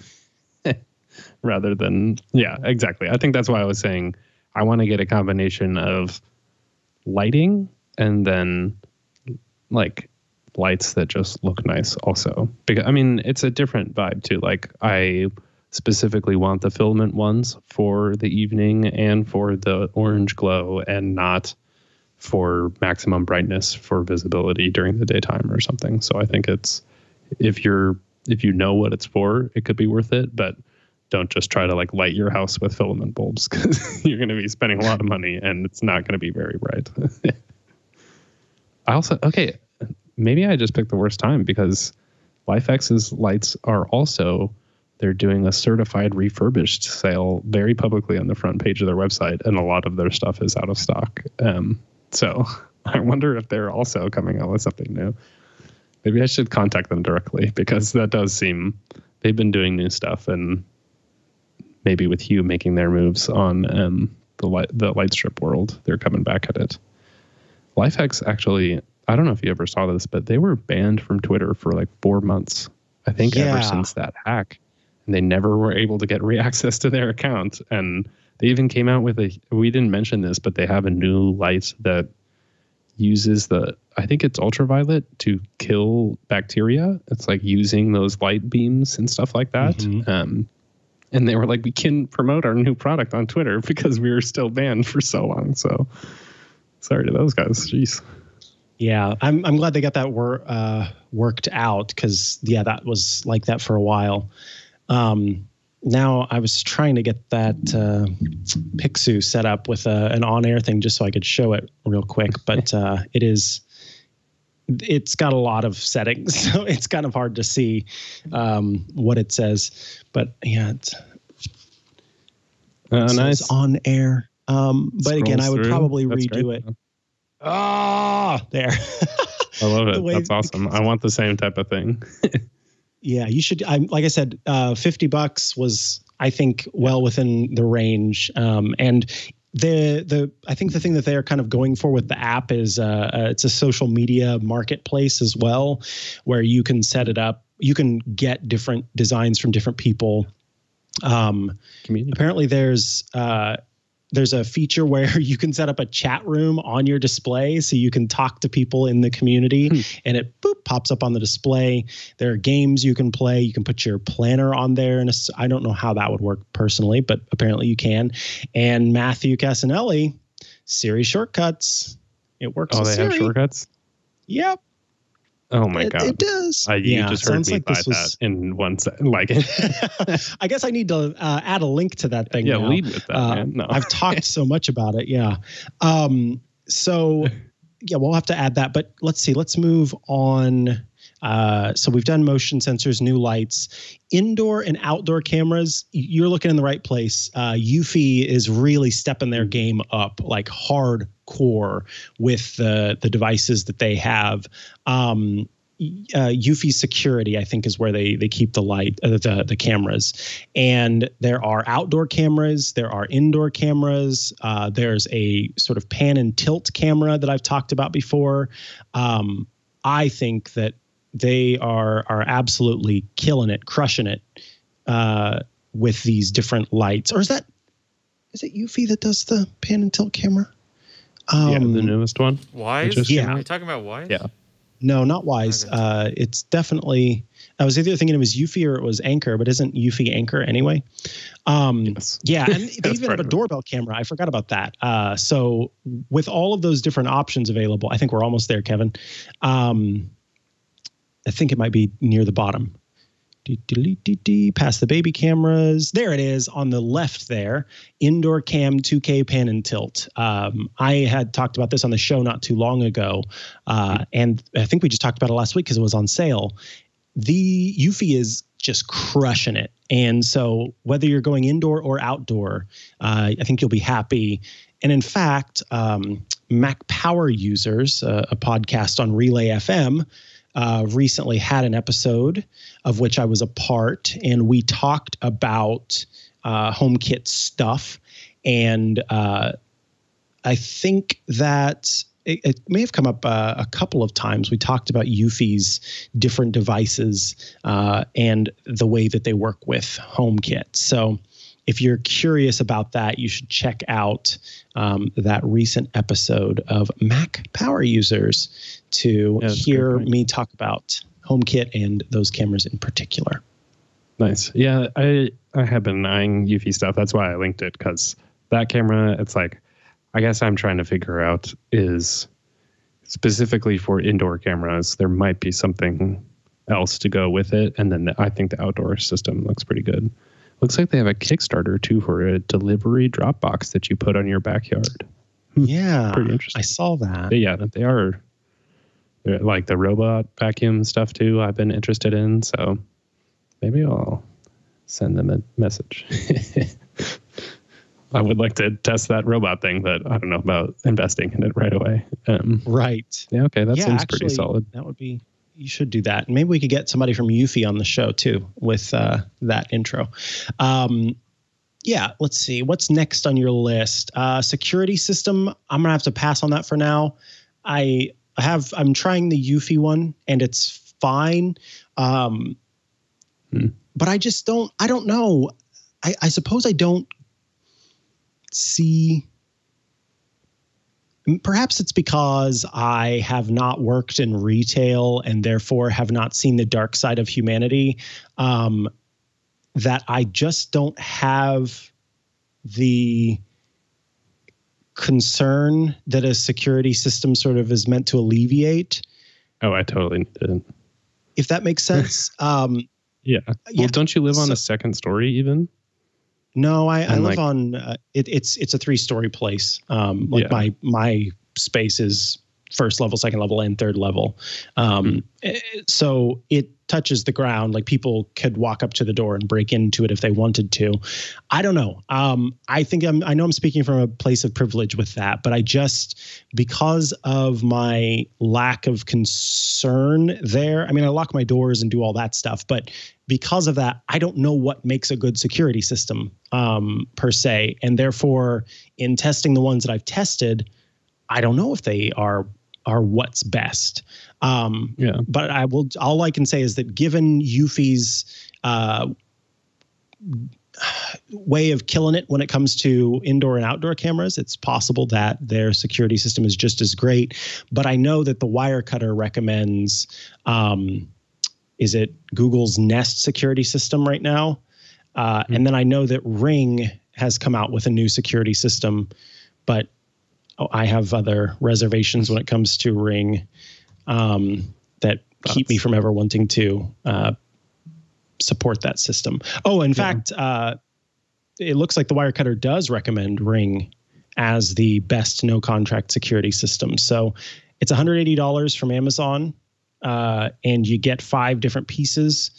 Rather than, yeah, exactly. I think that's why I was saying I want to get a combination of lighting and then like lights that just look nice also. Because I mean, it's a different vibe too. Like I specifically want the filament ones for the evening and for the orange glow, and not for maximum brightness for visibility during the daytime or something. So I think it's, if you know what it's for, it could be worth it, but don't just try to like light your house with filament bulbs, because you're going to be spending a lot of money and it's not going to be very bright. I also, okay, maybe I just picked the worst time, because LifeX's lights are also, they're doing a certified refurbished sale very publicly on the front page of their website, and a lot of their stuff is out of stock. So I wonder if they're also coming out with something new. Maybe I should contact them directly, because that does seem, they've been doing new stuff, and maybe with Hue making their moves on the light strip world, they're coming back at it. LifeX actually, I don't know if you ever saw this, but they were banned from Twitter for like 4 months, I think, ever since that hack. And they never were able to get re-access to their account. And they even came out with we didn't mention this, but they have a new light that uses I think it's ultraviolet to kill bacteria. It's like using those light beams and stuff like that. And they were like, we can promote our new product on Twitter because we were still banned for so long. So sorry to those guys. Jeez. Yeah, I'm glad they got that worked out, because, yeah, that was like that for a while. Now I was trying to get that Pixu set up with an on-air thing just so I could show it real quick, but it's got a lot of settings, so it's kind of hard to see what it says. But yeah, it's nice on air. But again, I would probably redo it. Ah, there. I love it. That's awesome. I want the same type of thing. Yeah, you should. Like I said, $50 was, I think, well within the range. And I think the thing that they are kind of going for with the app is it's a social media marketplace as well, where you can set it up. You can get different designs from different people. Apparently, there's There's a feature where you can set up a chat room on your display so you can talk to people in the community and it pops up on the display. There are games you can play. You can put your planner on there. And I don't know how that would work personally, but apparently you can. And Matthew Cassinelli, Siri shortcuts. It works with Siri. Oh, they have shortcuts? Yep. Oh my God! It does. You just heard me like buy that in one second. Like, I guess I need to add a link to that thing. Yeah, now. Lead with that. Man. No. I've talked so much about it. Yeah. We'll have to add that. But let's see. Let's move on. So we've done motion sensors, new lights, indoor and outdoor cameras. You're looking in the right place. Eufy is really stepping their game up, like hardcore, with the devices that they have. Eufy Security, I think, is where they keep the cameras. And there are outdoor cameras. There are indoor cameras. There's a sort of pan and tilt camera that I've talked about before. I think that they are absolutely killing it, crushing it with these different lights. Or is it Eufy that does the pan and tilt camera? The newest one. Wyze? Yeah. Are you talking about Wyze? Yeah. No, not Wyze. Okay. It's definitely, I was either thinking it was Eufy or it was Anchor, but isn't Eufy Anchor anyway? Yes. Yeah, and they even have a doorbell camera. I forgot about that. So with all of those different options available, I think we're almost there, Kevin. I think it might be near the bottom. Past the baby cameras. There it is on the left there. Indoor cam 2K pan and tilt. I had talked about this on the show not too long ago. And I think we just talked about it last week because it was on sale. The Eufy is just crushing it. And so whether you're going indoor or outdoor, I think you'll be happy. And in fact, Mac Power Users, a podcast on Relay FM, recently had an episode of which I was a part, and we talked about HomeKit stuff. And I think that it may have come up a couple of times. We talked about Eufy's different devices and the way that they work with HomeKit. So if you're curious about that, you should check out that recent episode of Mac Power Users to hear me talk about HomeKit and those cameras in particular. Nice. Yeah, I have been eyeing Eufy stuff. That's why I linked it, because that camera, it's like, I guess I'm trying to figure out is specifically for indoor cameras, there might be something else to go with it. And then I think the outdoor system looks pretty good. Looks like they have a Kickstarter, too, for a delivery drop box that you put on your backyard. Yeah. Pretty interesting. I saw that. But yeah, they are like the robot vacuum stuff, too, I've been interested in. So maybe I'll send them a message. I would like to test that robot thing, but I don't know about investing in it right away. Right. Yeah, okay. That seems actually, pretty solid. That would be... You should do that. And maybe we could get somebody from Eufy on the show, too, with that intro. Let's see. What's next on your list? Security system. I'm going to have to pass on that for now. I'm trying the Eufy one, and it's fine. But I just don't... I don't know. I suppose I don't see... Perhaps it's because I have not worked in retail and therefore have not seen the dark side of humanity, that I just don't have the concern that a security system sort of is meant to alleviate. Oh, I totally didn't. If that makes sense. Yeah. Well, don't you live on the second story even? No, I live on it's a 3-story place. My space is first level, second level, and third level. So it touches the ground. Like people could walk up to the door and break into it if they wanted to. I don't know. I think I know I'm speaking from a place of privilege with that, but I just, because of my lack of concern there, I mean, I lock my doors and do all that stuff, but because of that, I don't know what makes a good security system, per se. And therefore in testing the ones that I've tested, I don't know if they are what's best. But all I can say is that given Eufy's way of killing it when it comes to indoor and outdoor cameras. It's possible that their security system is just as great. But I know that the Wirecutter recommends, is it Google's Nest security system right now? And then I know that Ring has come out with a new security system, but I have other reservations when it comes to Ring that keep me from ever wanting to support that system. Oh, in fact, it looks like the Wirecutter does recommend Ring as the best no-contract security system. So it's $180 from Amazon, and you get 5 different pieces,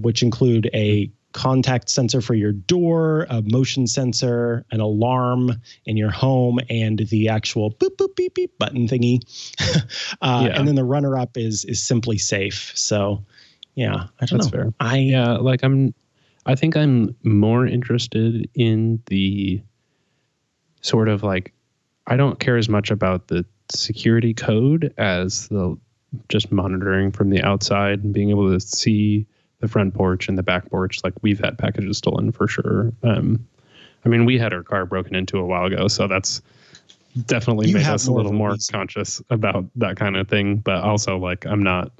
which include a contact sensor for your door, a motion sensor, an alarm in your home, and the actual boop, boop, beep, beep button thingy. And then the runner-up is Simply Safe. So, yeah, I don't know. That's fair. I think I'm more interested in the sort of like, I don't care as much about the security code as the just monitoring from the outside and being able to see the front porch and the back porch. Like, we've had packages stolen for sure. I mean, we had our car broken into a while ago, so that's definitely made us a little more conscious about that kind of thing. But also, like, I'm not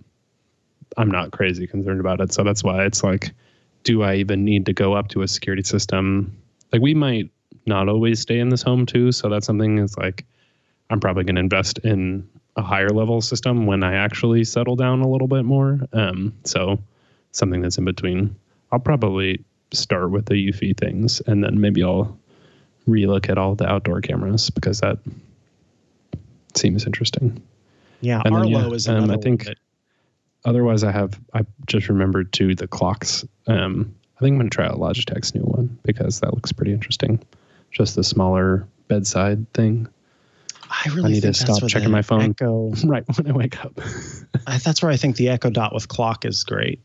crazy concerned about it. So that's why it's like, do I even need to go up to a security system? Like, we might not always stay in this home too. So that's something is like, I'm probably going to invest in a higher level system when I actually settle down a little bit more. So something that's in between. I'll probably start with the Eufy things, and then maybe I'll relook at all the outdoor cameras because that seems interesting. Yeah, and Arlo is another one. Otherwise, I just remembered too the clocks. I think I'm going to try out Logitech's new one because that looks pretty interesting. Just the smaller bedside thing. I need to stop checking my phone right when I wake up. That's where I think the Echo Dot with clock is great.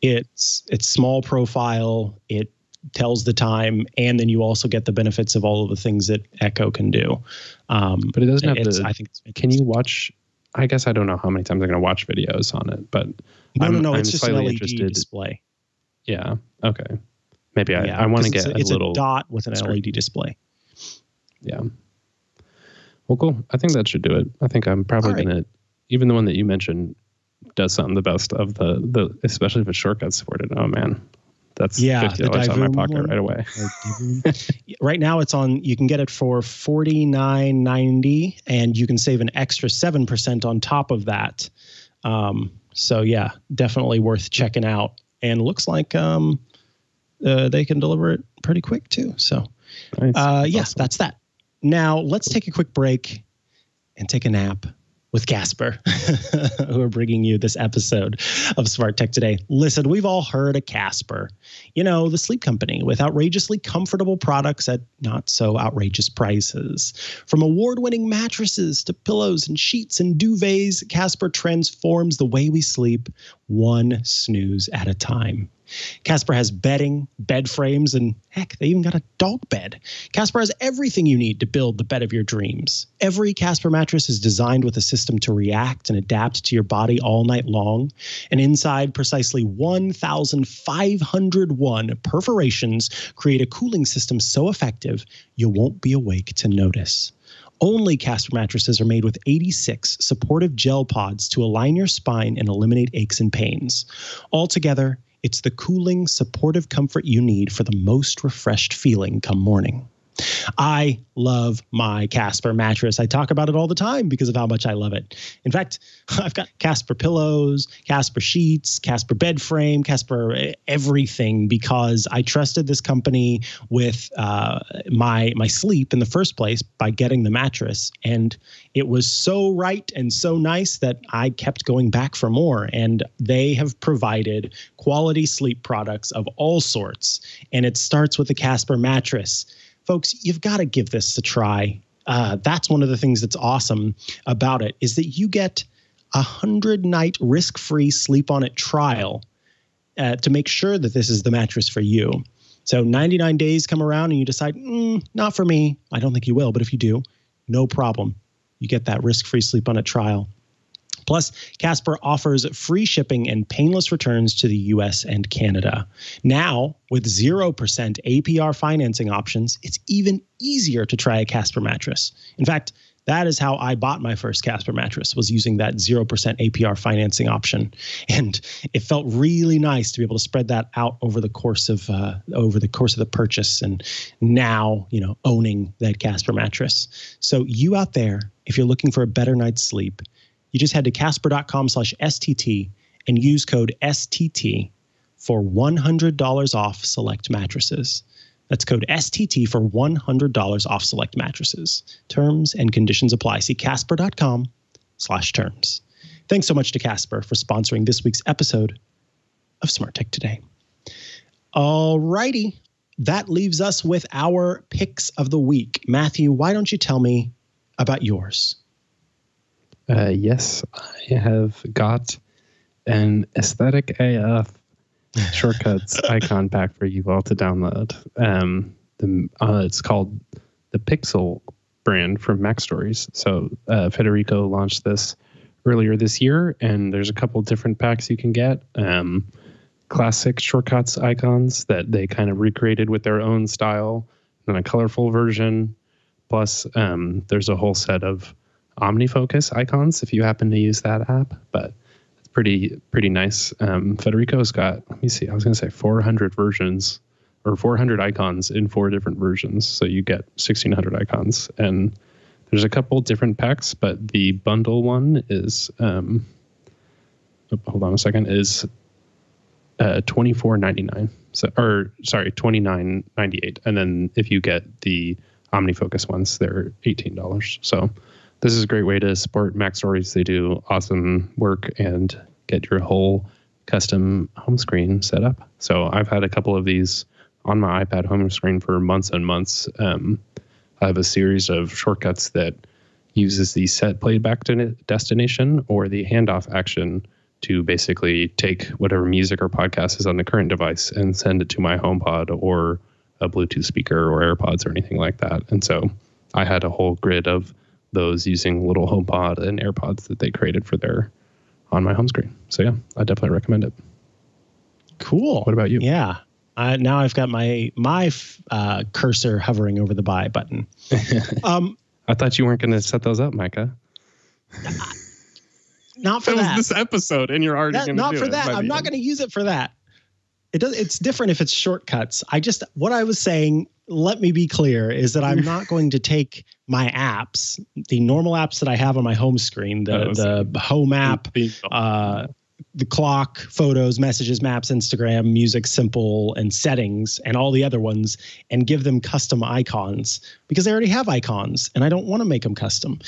It's small profile. It tells the time, and then you also get the benefits of all of the things that Echo can do. But it doesn't have to. I think. Can you watch? I guess I don't know how many times I'm going to watch videos on it, but no. It's just an LED display. Yeah. Okay. Maybe I want to get a dot with an LED display. Yeah. Well, cool. I think that should do it. I think I'm probably going to, even the one that you mentioned does something the best of the especially if it's shortcuts supported. Oh man, that's $50 out of my pocket right away. Right now it's on, you can get it for $49.90 and you can save an extra 7% on top of that. So yeah, definitely worth checking out, and looks like they can deliver it pretty quick too. So nice. That's that. Now, let's take a quick break and take a nap with Casper, who are bringing you this episode of Smart Tech Today. Listen, we've all heard of Casper, the sleep company with outrageously comfortable products at not so outrageous prices. From award-winning mattresses to pillows and sheets and duvets, Casper transforms the way we sleep one snooze at a time. Casper has bedding, bed frames, and heck, they even got a dog bed. Casper has everything you need to build the bed of your dreams. Every Casper mattress is designed with a system to react and adapt to your body all night long. And inside, precisely 1,501 perforations create a cooling system so effective you won't be awake to notice. Only Casper mattresses are made with 86 supportive gel pods to align your spine and eliminate aches and pains. Altogether, it's the cooling, supportive comfort you need for the most refreshed feeling come morning. I love my Casper mattress. I talk about it all the time because of how much I love it. In fact, I've got Casper pillows, Casper sheets, Casper bed frame, Casper everything, because I trusted this company with my sleep in the first place by getting the mattress. And it was so right and so nice that I kept going back for more. And they have provided quality sleep products of all sorts. And it starts with the Casper mattress. Folks, you've got to give this a try. That's one of the things that's awesome about it, is that you get a 100-night risk-free sleep on it trial to make sure that this is the mattress for you. So 99 days come around and you decide, not for me. I don't think you will, but if you do, no problem. You get that risk-free sleep on it trial. Plus, Casper offers free shipping and painless returns to the US and Canada. Now, with 0% APR financing options, it's even easier to try a Casper mattress. In fact, that is how I bought my first Casper mattress, was using that 0% APR financing option. And it felt really nice to be able to spread that out over the course of the purchase, and now, you know, owning that Casper mattress. So you out there, if you're looking for a better night's sleep, you just head to casper.com/STT and use code STT for $100 off select mattresses. That's code STT for $100 off select mattresses. Terms and conditions apply. See casper.com/terms. Thanks so much to Casper for sponsoring this week's episode of Smart Tech Today. All righty. That leaves us with our picks of the week. Matthew, why don't you tell me about yours? Yes, I have got an aesthetic AF shortcuts icon pack for you all to download. It's called the Pixel brand from MacStories. So Federico launched this earlier this year, and there's a couple different packs you can get. Classic shortcuts icons that they kind of recreated with their own style, and a colorful version. Plus, there's a whole set of OmniFocus icons if you happen to use that app, but pretty nice. Federico's got, let me see, I was going to say 400 versions or 400 icons in four different versions. So you get 1,600 icons, and there's a couple different packs, but the bundle one is, hold on a second, is $24.99. So, or sorry, $29.98. And then if you get the OmniFocus ones, they're $18. So this is a great way to support MacStories. They do awesome work and get your whole custom home screen set up. So I've had a couple of these on my iPad home screen for months and months. I have a series of shortcuts that uses the set playback destination or the handoff action to basically take whatever music or podcast is on the current device and send it to my HomePod or a Bluetooth speaker or AirPods or anything like that. And so I had a whole grid of those using little HomePod and AirPods that they created for their on my home screen. So yeah, I definitely recommend it. Cool. What about you? Yeah. Now I've got my cursor hovering over the buy button. I thought you weren't going to set those up, Mikah. Not for that. That was this episode, and you're already going to do it. Not for that. I'm not going to use it for that. It's different if it's shortcuts. What I was saying, let me be clear, is that I'm not going to take my apps, the normal apps that I have on my home screen, the home app, the clock, photos, messages, maps, Instagram, music, simple, and settings, and all the other ones, and give them custom icons, because they already have icons, and I don't want to make them custom.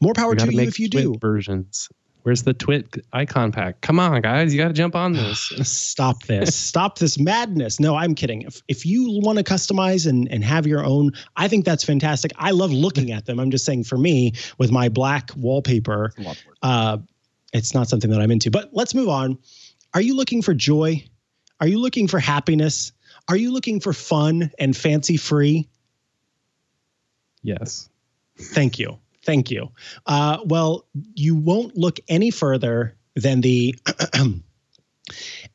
More power to you if you do. Versions. Where's the Twit icon pack? Come on, guys. You got to jump on this. Stop this. Stop this madness. No, I'm kidding. If you want to customize and have your own, I think that's fantastic. I love looking at them. I'm just saying, for me, with my black wallpaper, it's not something that I'm into. But let's move on. Are you looking for joy? Are you looking for happiness? Are you looking for fun and fancy free? Yes. Thank you. Thank you. Well, you won't look any further than the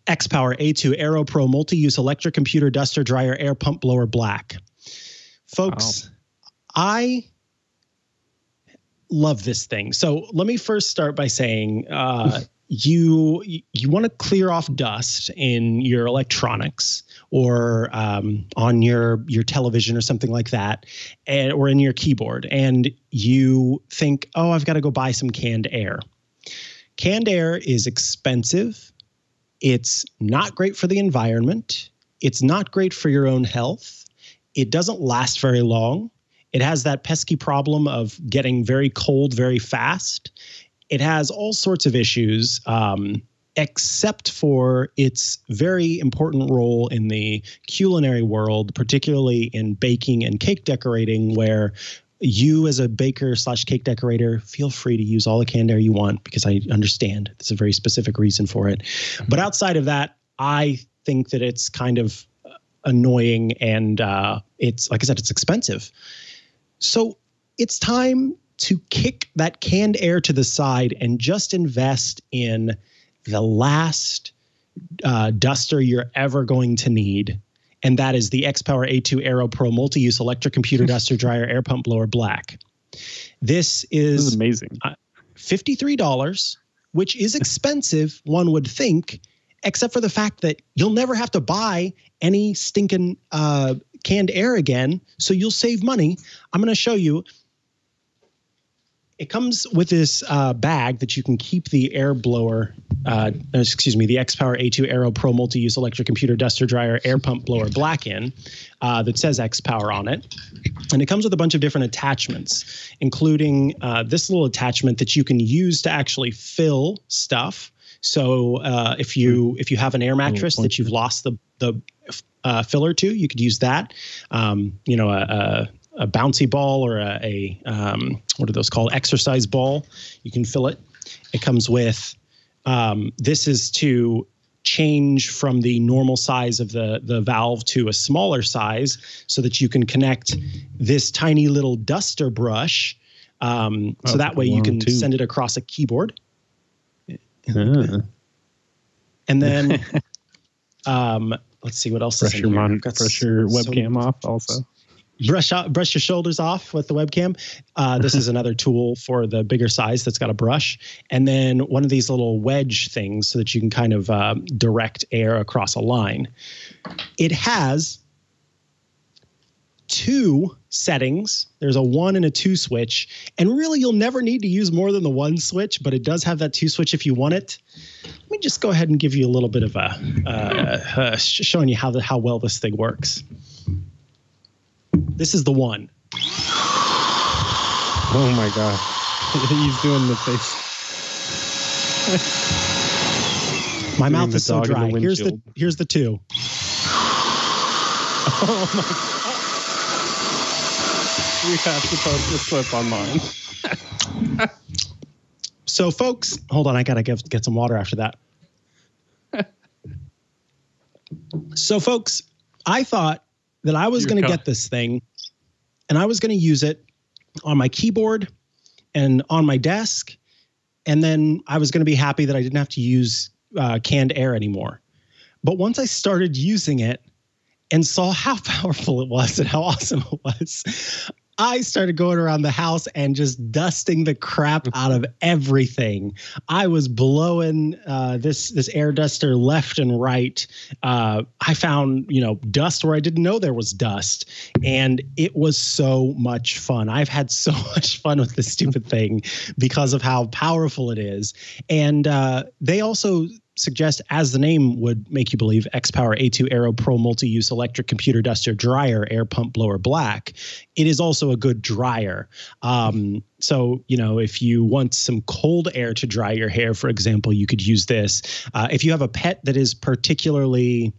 X-Power A2 Aero Pro Multi-Use Electric Computer Duster Dryer Air Pump Blower Black. Folks, wow. I love this thing. So let me first start by saying you want to clear off dust in your electronics, or on your television or something like that, or in your keyboard, and you think, oh, I've got to go buy some canned air. Canned air is expensive. It's not great for the environment. It's not great for your own health. It doesn't last very long. It has that pesky problem of getting very cold very fast. It has all sorts of issues, except for its very important role in the culinary world, particularly in baking and cake decorating, where you as a baker/cake decorator, feel free to use all the canned air you want, because I understand there's a very specific reason for it. But outside of that, I think that it's kind of annoying, and it's, like I said, it's expensive. So it's time to kick that canned air to the side and just invest in the last duster you're ever going to need. And that is the XPower A2 Aero Pro Multi-Use Electric Computer Duster Dryer Air Pump Blower Black. This is amazing. $53, which is expensive, one would think, except for the fact that you'll never have to buy any stinking canned air again, so you'll save money. I'm going to show you. It comes with this bag that you can keep the air blower, the XPower A2 Aero Pro Multi-Use Electric Computer Duster Dryer Air Pump Blower Black in that says XPower on it. And it comes with a bunch of different attachments, including this little attachment that you can use to actually fill stuff. So if you have an air mattress that you've lost the filler to, you could use that. A bouncy ball or a what are those called? Exercise ball. You can fill it. It comes with, this is to change from the normal size of the valve to a smaller size so that you can connect this tiny little duster brush. So that way you can send it across a keyboard. And then, let's see what else. Brush your monitor, brush your webcam off also. Brush your shoulders off with the webcam. This is another tool for the bigger size that's got a brush. And then one of these little wedge things so that you can kind of direct air across a line. It has two settings. There's a 1 and a 2 switch. And really, you'll never need to use more than the 1 switch, but it does have that 2 switch if you want it. Let me just go ahead and give you a little bit of showing you how well this thing works. This is the 1. Oh my God. He's doing the face. My mouth is so dry. Here's the 2. Oh my God. We have to post this clip online. So folks, hold on. I got to get some water after that. So folks, I thought that I was going to get this thing and I was going to use it on my keyboard and on my desk. And then I was going to be happy that I didn't have to use canned air anymore. But once I started using it and saw how powerful it was and how awesome it was, I started going around the house and just dusting the crap out of everything. I was blowing this air duster left and right. I found, dust where I didn't know there was dust. And it was so much fun. I've had so much fun with this stupid thing because of how powerful it is. And they also suggest, as the name would make you believe, XPower A2 Aero Pro Multi-Use Electric Computer Duster Dryer Air Pump Blower Black. It is also a good dryer. So, if you want some cold air to dry your hair, for example, you could use this. If you have a pet that is particularly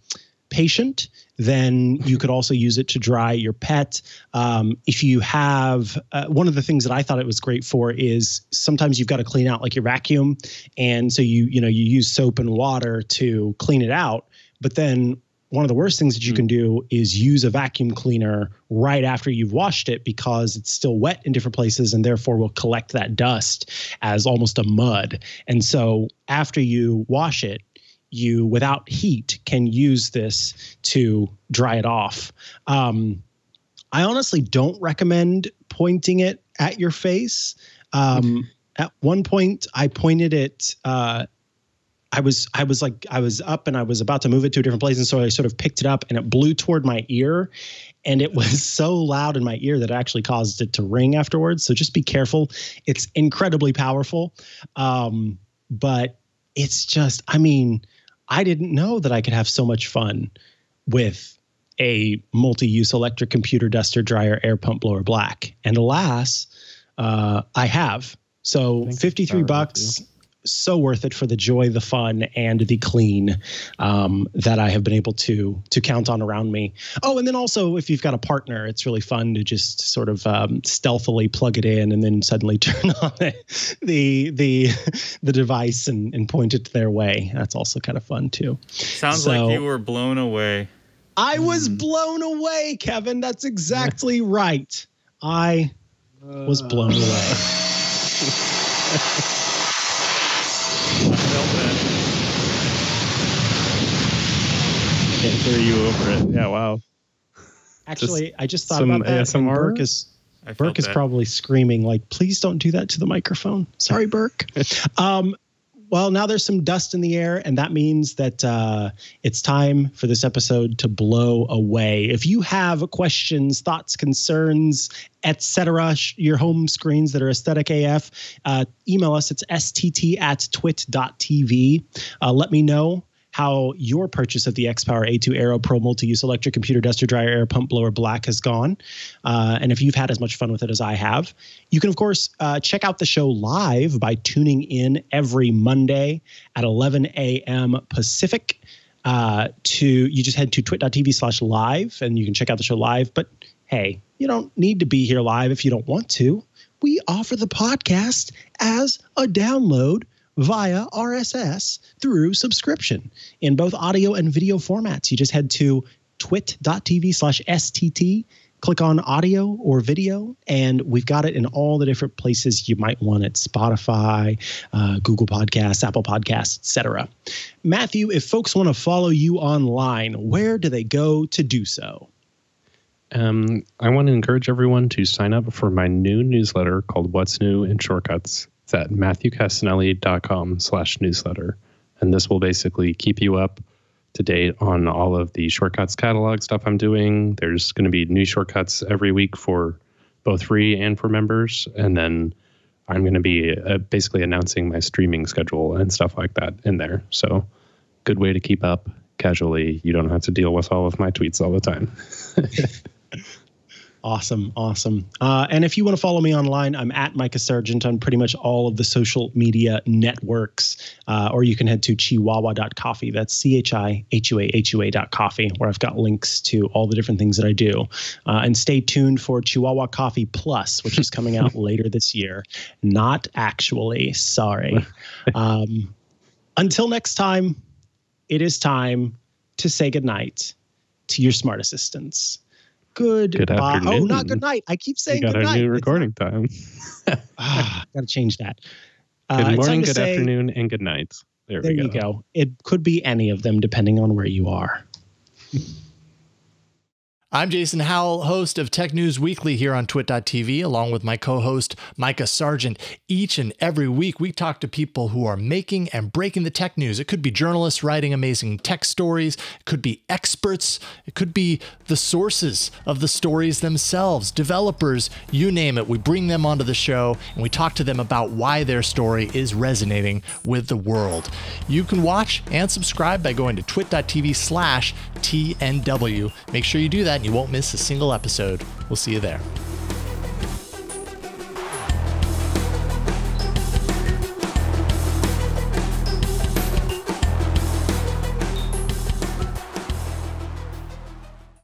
patient, then you could also use it to dry your pet. If you have, one of the things that I thought it was great for is sometimes you've got to clean out like your vacuum. And so you use soap and water to clean it out. But then one of the worst things that you can do is use a vacuum cleaner right after you've washed it because it's still wet in different places and therefore will collect that dust as almost a mud. And so after you wash it, you, without heat, can use this to dry it off. I honestly don't recommend pointing it at your face. At one point, I pointed it. I was up and I was about to move it to a different place, and so I sort of picked it up and it blew toward my ear, and it was so loud in my ear that it actually caused it to ring afterwards. So just be careful. It's incredibly powerful, but it's just, I didn't know that I could have so much fun with a multi-use electric computer duster dryer air pump blower black. And alas, I have. So $53, so worth it for the joy, the fun, and the clean that I have been able to count on around me. Oh, and then also if you've got a partner, it's really fun to just sort of stealthily plug it in and then suddenly turn on the device and point it their way. That's also kind of fun too. Sounds like you were blown away. I was blown away, Kevin. That's exactly right. I was blown away. I felt that. Can't hear you over it. Yeah, wow. Actually, I just thought about that. ASMR? Burke is probably screaming, like, please don't do that to the microphone. Sorry, Burke. Well, now there's some dust in the air, and that means that it's time for this episode to blow away. If you have questions, thoughts, concerns, etc., your home screens that are aesthetic AF, email us. It's stt@twit.tv. Let me know how your purchase of the X-Power A2 Aero Pro Multi-Use Electric Computer Duster Dryer Air Pump Blower Black has gone. And if you've had as much fun with it as I have, you can, of course, check out the show live by tuning in every Monday at 11 a.m. Pacific. You just head to twit.tv/live, and you can check out the show live. But, hey, you don't need to be here live if you don't want to. We offer the podcast as a download via RSS through subscription in both audio and video formats. You just head to twit.tv/stt, click on audio or video, and we've got it in all the different places you might want it. Spotify, Google Podcasts, Apple Podcasts, etc. Matthew, if folks want to follow you online, where do they go to do so? I want to encourage everyone to sign up for my new newsletter called What's New in Shortcuts. It's at MatthewCassinelli.com/newsletter. And this will basically keep you up to date on all of the shortcuts catalog stuff I'm doing. There's going to be new shortcuts every week for both free and for members. And then I'm going to be basically announcing my streaming schedule and stuff like that in there. So good way to keep up casually. You don't have to deal with all of my tweets all the time. Awesome. Awesome. And if you want to follow me online, I'm at Mikah Sargent on pretty much all of the social media networks, or you can head to chihuahua.coffee. That's chihuahua.coffee, where I've got links to all the different things that I do. And stay tuned for Chihuahua Coffee Plus, which is coming out later this year. Not actually. Sorry. Until next time, it is time to say goodnight to your smart assistants. Good afternoon. Oh, not good night. I keep saying good night. Got our new recording time. Got to change that. Good morning, good afternoon, and good night. There you go. It could be any of them depending on where you are. I'm Jason Howell, host of Tech News Weekly here on twit.tv, along with my co-host, Mikah Sargent. Each and every week, we talk to people who are making and breaking the tech news. It could be journalists writing amazing tech stories. It could be experts. It could be the sources of the stories themselves, developers, you name it. We bring them onto the show, and we talk to them about why their story is resonating with the world. You can watch and subscribe by going to twit.tv/TNW. Make sure you do that, and you won't miss a single episode. We'll see you there.